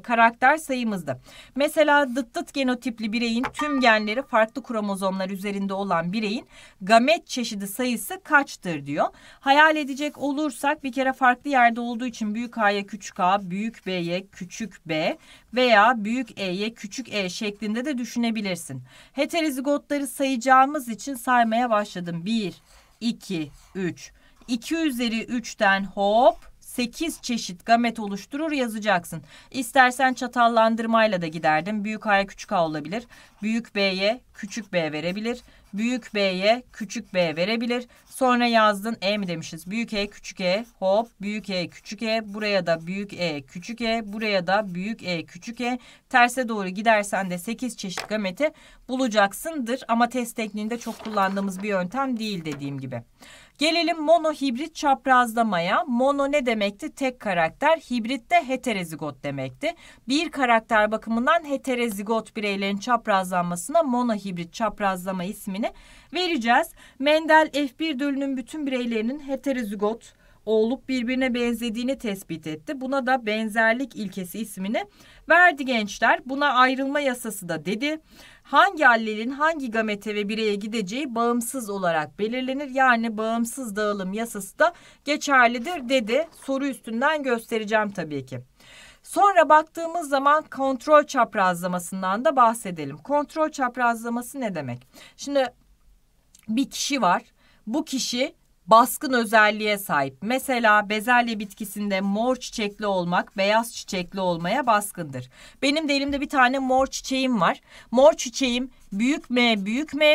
karakter sayımızdı. Mesela dıt genotipli bireyin tüm genleri farklı kromozomlar üzerinde olan bireyin gamet çeşidi sayısı kaçtır diyor. Hayal edecek olursak bir kere farklı yerde olduğu için büyük A'ya küçük A, büyük B'ye küçük B veya büyük E'ye küçük E şeklinde de düşünebilirsin. Heterozigotları sayacağımız için saymaya başladım. 1, 2, 3. 2 üzeri 3'ten hop 8 çeşit gamet oluşturur yazacaksın. İstersen çatallandırmayla da giderdim. Büyük A'ya küçük A olabilir. Büyük B'ye küçük B verebilir. Büyük B'ye küçük B verebilir. Sonra yazdın E mi demişiz? Büyük E küçük E hop. Büyük E küçük E. Buraya da büyük E küçük E. Buraya da büyük E küçük E. Terse doğru gidersen de 8 çeşit gameti bulacaksındır. Ama test tekniğinde çok kullandığımız bir yöntem değil dediğim gibi. Gelelim monohibrit çaprazlamaya. Mono ne demekti? Tek karakter. Hibrit de heterozigot demekti. Bir karakter bakımından heterozigot bireylerin çaprazlanmasına monohibrit çaprazlama ismini vereceğiz. Mendel F1/4'ünün bütün bireylerinin heterozigot olup birbirine benzediğini tespit etti. Buna da benzerlik ilkesi ismini verdi gençler. Buna ayrılma yasası da dedi. Hangi allelin hangi gamete ve bireye gideceği bağımsız olarak belirlenir. Yani bağımsız dağılım yasası da geçerlidir dedi. Soru üstünden göstereceğim tabii ki. Sonra baktığımız zaman kontrol çaprazlamasından da bahsedelim. Kontrol çaprazlaması ne demek? Şimdi bir kişi var. Bu kişi baskın özelliğe sahip. Mesela bezelye bitkisinde mor çiçekli olmak beyaz çiçekli olmaya baskındır. Benim de elimde bir tane mor çiçeğim var. Mor çiçeğim büyük M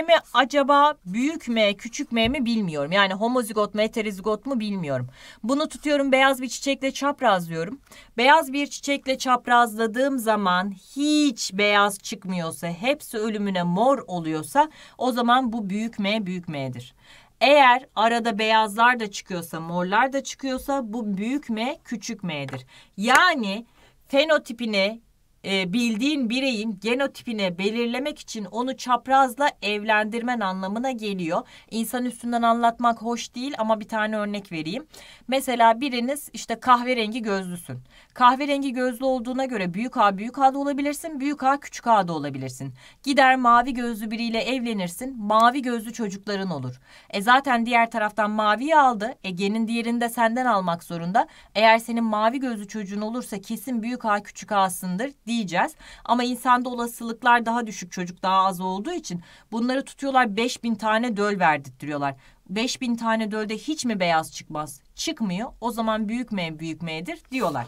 mi acaba, büyük M küçük M mi bilmiyorum. Yani homozigot mu heterozigot mu bilmiyorum. Bunu tutuyorum beyaz bir çiçekle çaprazlıyorum. Beyaz bir çiçekle çaprazladığım zaman hiç beyaz çıkmıyorsa, hepsi ölümüne mor oluyorsa o zaman bu büyük M büyük M'dir. Eğer arada beyazlar da çıkıyorsa, morlar da çıkıyorsa bu büyük M küçük M'dir. Yani fenotipini bildiğin bireyin genotipini belirlemek için onu çaprazla evlendirmen anlamına geliyor. İnsan üstünden anlatmak hoş değil ama bir tane örnek vereyim. Mesela biriniz işte kahverengi gözlüsün. Kahverengi gözlü olduğuna göre büyük A da olabilirsin, büyük A küçük A da olabilirsin. Gider mavi gözlü biriyle evlenirsin, mavi gözlü çocukların olur. Zaten diğer taraftan maviyi aldı, genin diğerini de senden almak zorunda. Eğer senin mavi gözlü çocuğun olursa kesin büyük A küçük A'sındır diyeceğiz. Ama insanda olasılıklar daha düşük, çocuk daha az olduğu için bunları tutuyorlar 5000 tane döl verdirtiyorlar. 5000 tane dölde hiç mi beyaz çıkmaz? Çıkmıyor. O zaman büyük M büyük M'dir diyorlar.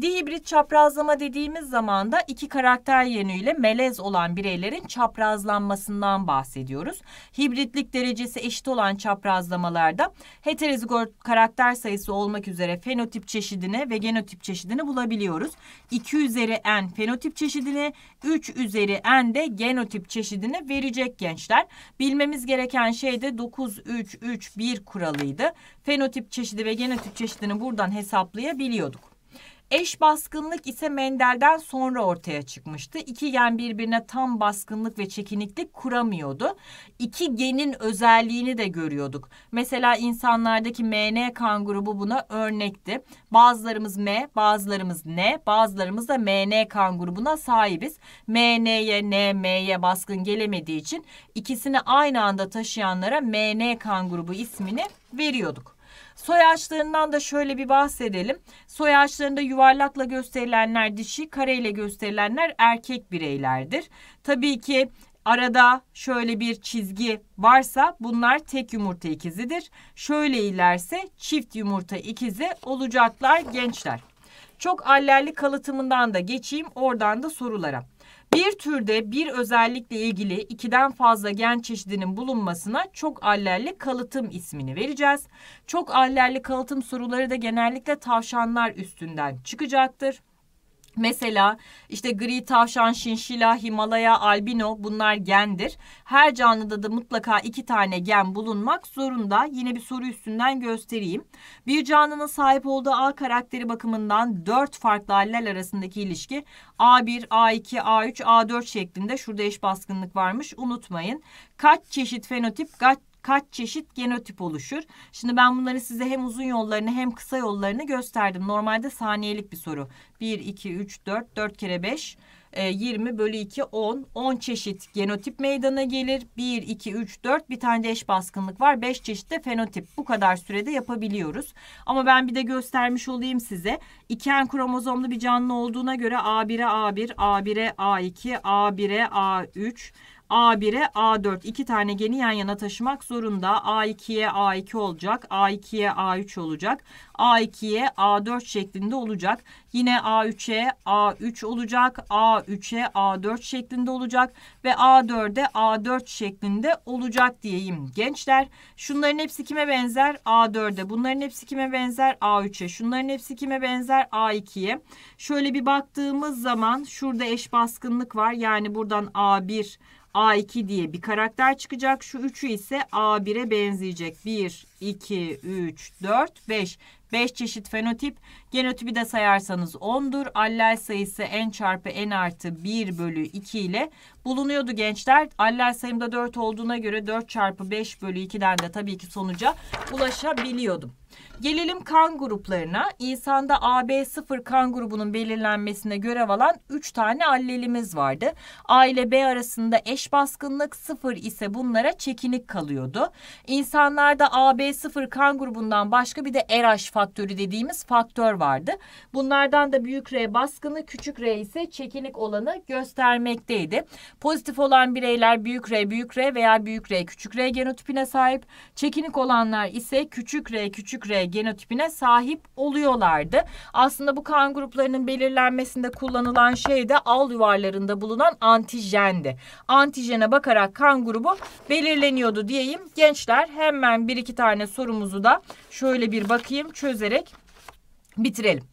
Dihibrit çaprazlama dediğimiz zaman da iki karakter yönüyle melez olan bireylerin çaprazlanmasından bahsediyoruz. Hibritlik derecesi eşit olan çaprazlamalarda heterozigot karakter sayısı olmak üzere fenotip çeşidini ve genotip çeşidini bulabiliyoruz. 2 üzeri n fenotip çeşidini, 3 üzeri n de genotip çeşidini verecek gençler. Bilmemiz gereken şey de 9-3-3-1 kuralıydı. Fenotip çeşidi ve genotip çeşidini buradan hesaplayabiliyorduk. Eş baskınlık ise Mendel'den sonra ortaya çıkmıştı. İki gen birbirine tam baskınlık ve çekiniklik kuramıyordu. İki genin özelliğini de görüyorduk. Mesela insanlardaki MN kan grubu buna örnekti. Bazılarımız M, bazılarımız N, bazılarımız da MN kan grubuna sahibiz. MN'ye, NM'ye baskın gelemediği için ikisini aynı anda taşıyanlara MN kan grubu ismini veriyorduk. Soy ağaçlarından da şöyle bir bahsedelim. Soy ağaçlarında yuvarlakla gösterilenler dişi, kareyle gösterilenler erkek bireylerdir. Tabii ki arada şöyle bir çizgi varsa bunlar tek yumurta ikizidir. Şöyle ilerse çift yumurta ikizi olacaklar gençler. Çok allelli kalıtımından da geçeyim, oradan da sorulara. Bir türde bir özellikle ilgili 2'den fazla gen çeşidinin bulunmasına çok allelli kalıtım ismini vereceğiz. Çok allelli kalıtım soruları da genellikle tavşanlar üstünden çıkacaktır. Mesela işte gri tavşan, şinşila, Himalaya, albino bunlar gendir. Her canlıda da mutlaka 2 tane gen bulunmak zorunda. Yine bir soru üstünden göstereyim. Bir canlının sahip olduğu A karakteri bakımından 4 farklı allel arasındaki ilişki A1, A2, A3, A4 şeklinde. Şurada eş baskınlık varmış, unutmayın. Kaç çeşit fenotip, kaç çeşit genotip oluşur? Şimdi ben bunları size hem uzun yollarını hem kısa yollarını gösterdim. Normalde saniyelik bir soru. 1, 2, 3, 4, 4 kere 5, 20 bölü 2, 10. 10 çeşit genotip meydana gelir. 1, 2, 3, 4 bir tane de eş baskınlık var. 5 çeşit de fenotip. Bu kadar sürede yapabiliyoruz. Ama ben bir de göstermiş olayım size. 2'en kromozomlu bir canlı olduğuna göre A1'e A1, A1'e A2, A1'e A3... A1'e A4 2 tane geni yan yana taşımak zorunda. A2'ye A2 olacak. A2'ye A3 olacak. A2'ye A4 şeklinde olacak. Yine A3'e A3 olacak. A3'e A4 şeklinde olacak. Ve A4'e A4 şeklinde olacak diyeyim gençler. Şunların hepsi kime benzer? A4'e. Bunların hepsi kime benzer? A3'e. Şunların hepsi kime benzer? A2'ye. Şöyle bir baktığımız zaman şurada eş baskınlık var. Yani buradan A1 A2 diye bir karakter çıkacak. Şu 3'ü ise A1'e benzeyecek. 1, 2, 3, 4, 5. 5 çeşit fenotip. Genotipi de sayarsanız 10'dur. Allel sayısı n çarpı n artı 1 bölü 2 ile bulunuyordu gençler. Allel sayımda 4 olduğuna göre 4 çarpı 5 bölü 2'den de tabii ki sonuca ulaşabiliyordum. Gelelim kan gruplarına. İnsanda AB0 kan grubunun belirlenmesine görev alan 3 tane allelimiz vardı. A ile B arasında eş baskınlık, 0 ise bunlara çekinik kalıyordu. İnsanlarda AB0 kan grubundan başka bir de RH faktörü dediğimiz faktör vardı. Bunlardan da büyük R baskını, küçük R ise çekinik olanı göstermekteydi. Pozitif olan bireyler büyük R veya büyük R küçük R genotipine sahip. Çekinik olanlar ise küçük R küçük R genotipine sahip oluyorlardı. Aslında bu kan gruplarının belirlenmesinde kullanılan şey de al yuvarlarında bulunan antijendi. Antijene bakarak kan grubu belirleniyordu diyeyim. Gençler hemen 1-2 tane sorumuzu da şöyle bir bakayım, çözerek bitirelim.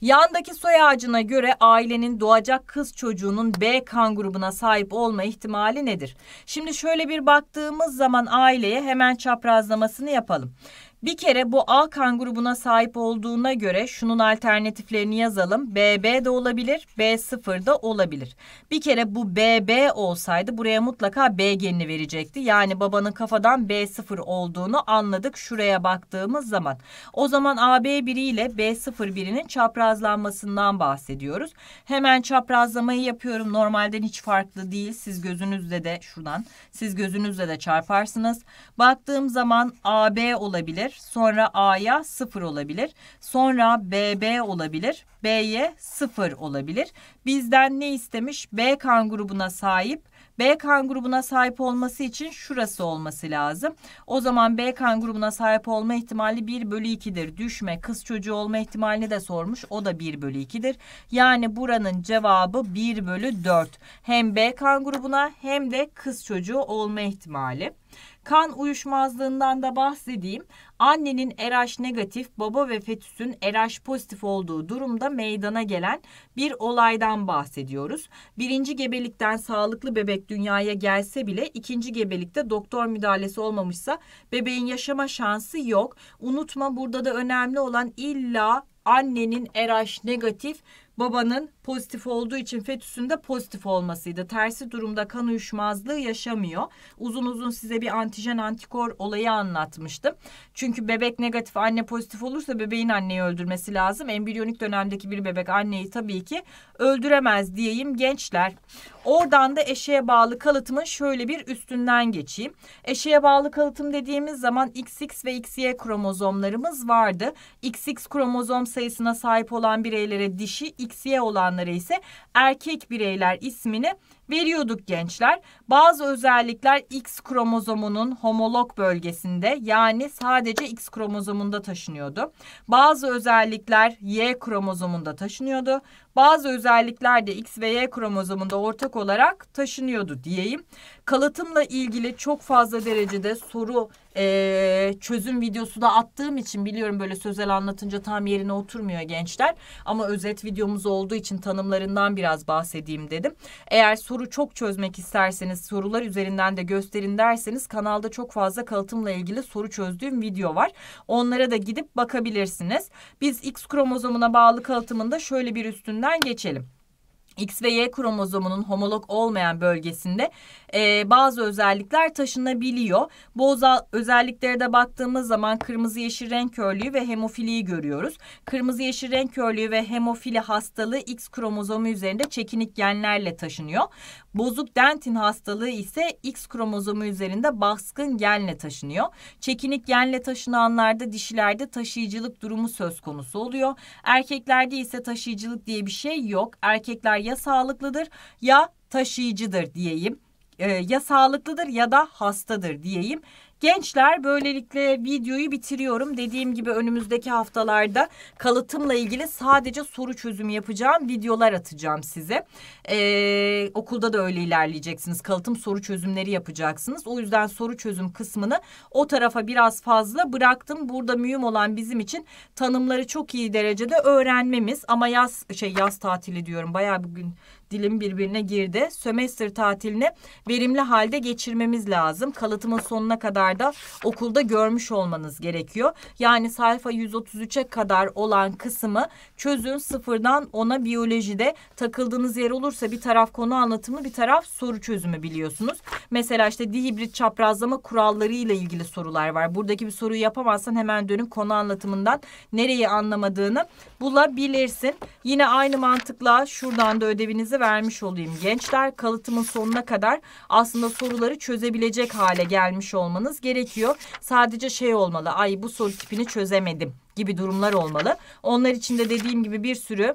Yandaki soy ağacına göre ailenin doğacak kız çocuğunun B kan grubuna sahip olma ihtimali nedir? Şimdi şöyle bir baktığımız zaman aileye hemen çaprazlamasını yapalım. Bir kere bu A kan grubuna sahip olduğuna göre şunun alternatiflerini yazalım. BB de olabilir, B0 da olabilir. Bir kere bu BB olsaydı buraya mutlaka B genini verecekti. Yani babanın kafadan B0 olduğunu anladık şuraya baktığımız zaman. O zaman AB1 ile B0 birinin çaprazlanmasından bahsediyoruz. Hemen çaprazlamayı yapıyorum. Normalden hiç farklı değil. Siz gözünüzle de çarparsınız. Baktığım zaman AB olabilir. Sonra A'ya 0 olabilir. Sonra BB olabilir. B'ye 0 olabilir. Bizden ne istemiş? B kan grubuna sahip. B kan grubuna sahip olması için şurası olması lazım. O zaman B kan grubuna sahip olma ihtimali 1 bölü 2'dir. Düşme kız çocuğu olma ihtimalini de sormuş. O da 1 bölü 2'dir. Yani buranın cevabı 1 bölü 4. Hem B kan grubuna hem de kız çocuğu olma ihtimali. Kan uyuşmazlığından da bahsedeyim. Annenin RH negatif, baba ve fetüsün RH pozitif olduğu durumda meydana gelen bir olaydan bahsediyoruz. 1. gebelikten sağlıklı bebek dünyaya gelse bile 2. gebelikte doktor müdahalesi olmamışsa bebeğin yaşama şansı yok. Unutma, burada da önemli olan illa annenin RH negatif, babanın pozitif olduğu için fetüsün de pozitif olmasıydı. Tersi durumda kan uyuşmazlığı yaşamıyor. Uzun uzun size bir antijen antikor olayı anlatmıştım. Çünkü bebek negatif, anne pozitif olursa bebeğin anneyi öldürmesi lazım. Embriyonik dönemdeki bir bebek anneyi tabii ki öldüremez diyeyim gençler. Oradan da eşeğe bağlı kalıtımın şöyle bir üstünden geçeyim. Eşeğe bağlı kalıtım dediğimiz zaman XX ve XY kromozomlarımız vardı. XX kromozom sayısına sahip olan bireylere dişi, XY olanlara ise erkek bireyler ismini veriyorduk gençler. Bazı özellikler X kromozomunun homolog bölgesinde, yani sadece X kromozomunda taşınıyordu. Bazı özellikler Y kromozomunda taşınıyordu. Bazı özellikler de X ve Y kromozomunda ortak olarak taşınıyordu diyeyim. Kalıtımla ilgili çok fazla derecede soru çözüm videosu da attığım için biliyorum, böyle sözel anlatınca tam yerine oturmuyor gençler. Ama özet videomuz olduğu için tanımlarından biraz bahsedeyim dedim. Eğer soru çok çözmek isterseniz, sorular üzerinden de gösterin derseniz, kanalda çok fazla kalıtımla ilgili soru çözdüğüm video var. Onlara da gidip bakabilirsiniz. Biz X kromozomuna bağlı kalıtımında şöyle bir üstünden geçelim. X ve Y kromozomunun homolog olmayan bölgesinde bazı özellikler taşınabiliyor. Bu özelliklere de baktığımız zaman kırmızı yeşil renk körlüğü ve hemofiliyi görüyoruz. Kırmızı yeşil renk körlüğü ve hemofili hastalığı X kromozomu üzerinde çekinik genlerle taşınıyor. Bozuk dentin hastalığı ise X kromozomu üzerinde baskın genle taşınıyor. Çekinik genle taşınanlarda dişilerde taşıyıcılık durumu söz konusu oluyor. Erkeklerde ise taşıyıcılık diye bir şey yok. Erkekler ya sağlıklıdır ya taşıyıcıdır diyeyim. Ya sağlıklıdır ya da hastadır diyeyim. Gençler, böylelikle videoyu bitiriyorum. Dediğim gibi önümüzdeki haftalarda kalıtımla ilgili sadece soru çözümü yapacağım. Videolar atacağım size. Okulda da öyle ilerleyeceksiniz. Kalıtım soru çözümleri yapacaksınız. O yüzden soru çözüm kısmını o tarafa biraz fazla bıraktım. Burada mühim olan bizim için tanımları çok iyi derecede öğrenmemiz. Ama yaz tatili diyorum. Bayağı bugün dilim birbirine girdi. Sömestr tatilini verimli halde geçirmemiz lazım. Kalıtımın sonuna kadar da okulda görmüş olmanız gerekiyor. Yani sayfa 133'e kadar olan kısmı çözün, sıfırdan 10'a biyolojide. Takıldığınız yer olursa bir taraf konu anlatımı, bir taraf soru çözümü biliyorsunuz. Mesela işte dihibrit çaprazlama kuralları ile ilgili sorular var. Buradaki bir soruyu yapamazsan hemen dönüp konu anlatımından nereyi anlamadığını bulabilirsin. Yine aynı mantıkla şuradan da ödevinizi vermiş olayım gençler. Kalıtımın sonuna kadar aslında soruları çözebilecek hale gelmiş olmanız gerekiyor. Sadece şey olmalı, ay bu soru tipini çözemedim gibi durumlar olmalı. Onlar için de dediğim gibi bir sürü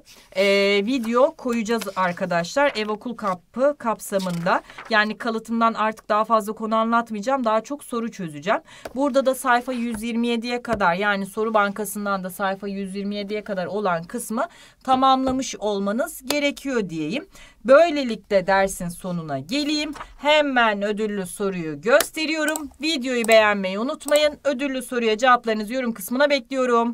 video koyacağız arkadaşlar. Ev okul kampı kapsamında. Yani kalıtımdan artık daha fazla konu anlatmayacağım. Daha çok soru çözeceğim. Burada da sayfa 127'ye kadar, yani soru bankasından da sayfa 127'ye kadar olan kısmı tamamlamış olmanız gerekiyor diyeyim. Böylelikle dersin sonuna geleyim. Hemen ödüllü soruyu gösteriyorum. Videoyu beğenmeyi unutmayın. Ödüllü soruya cevaplarınızı yorum kısmına bekliyorum.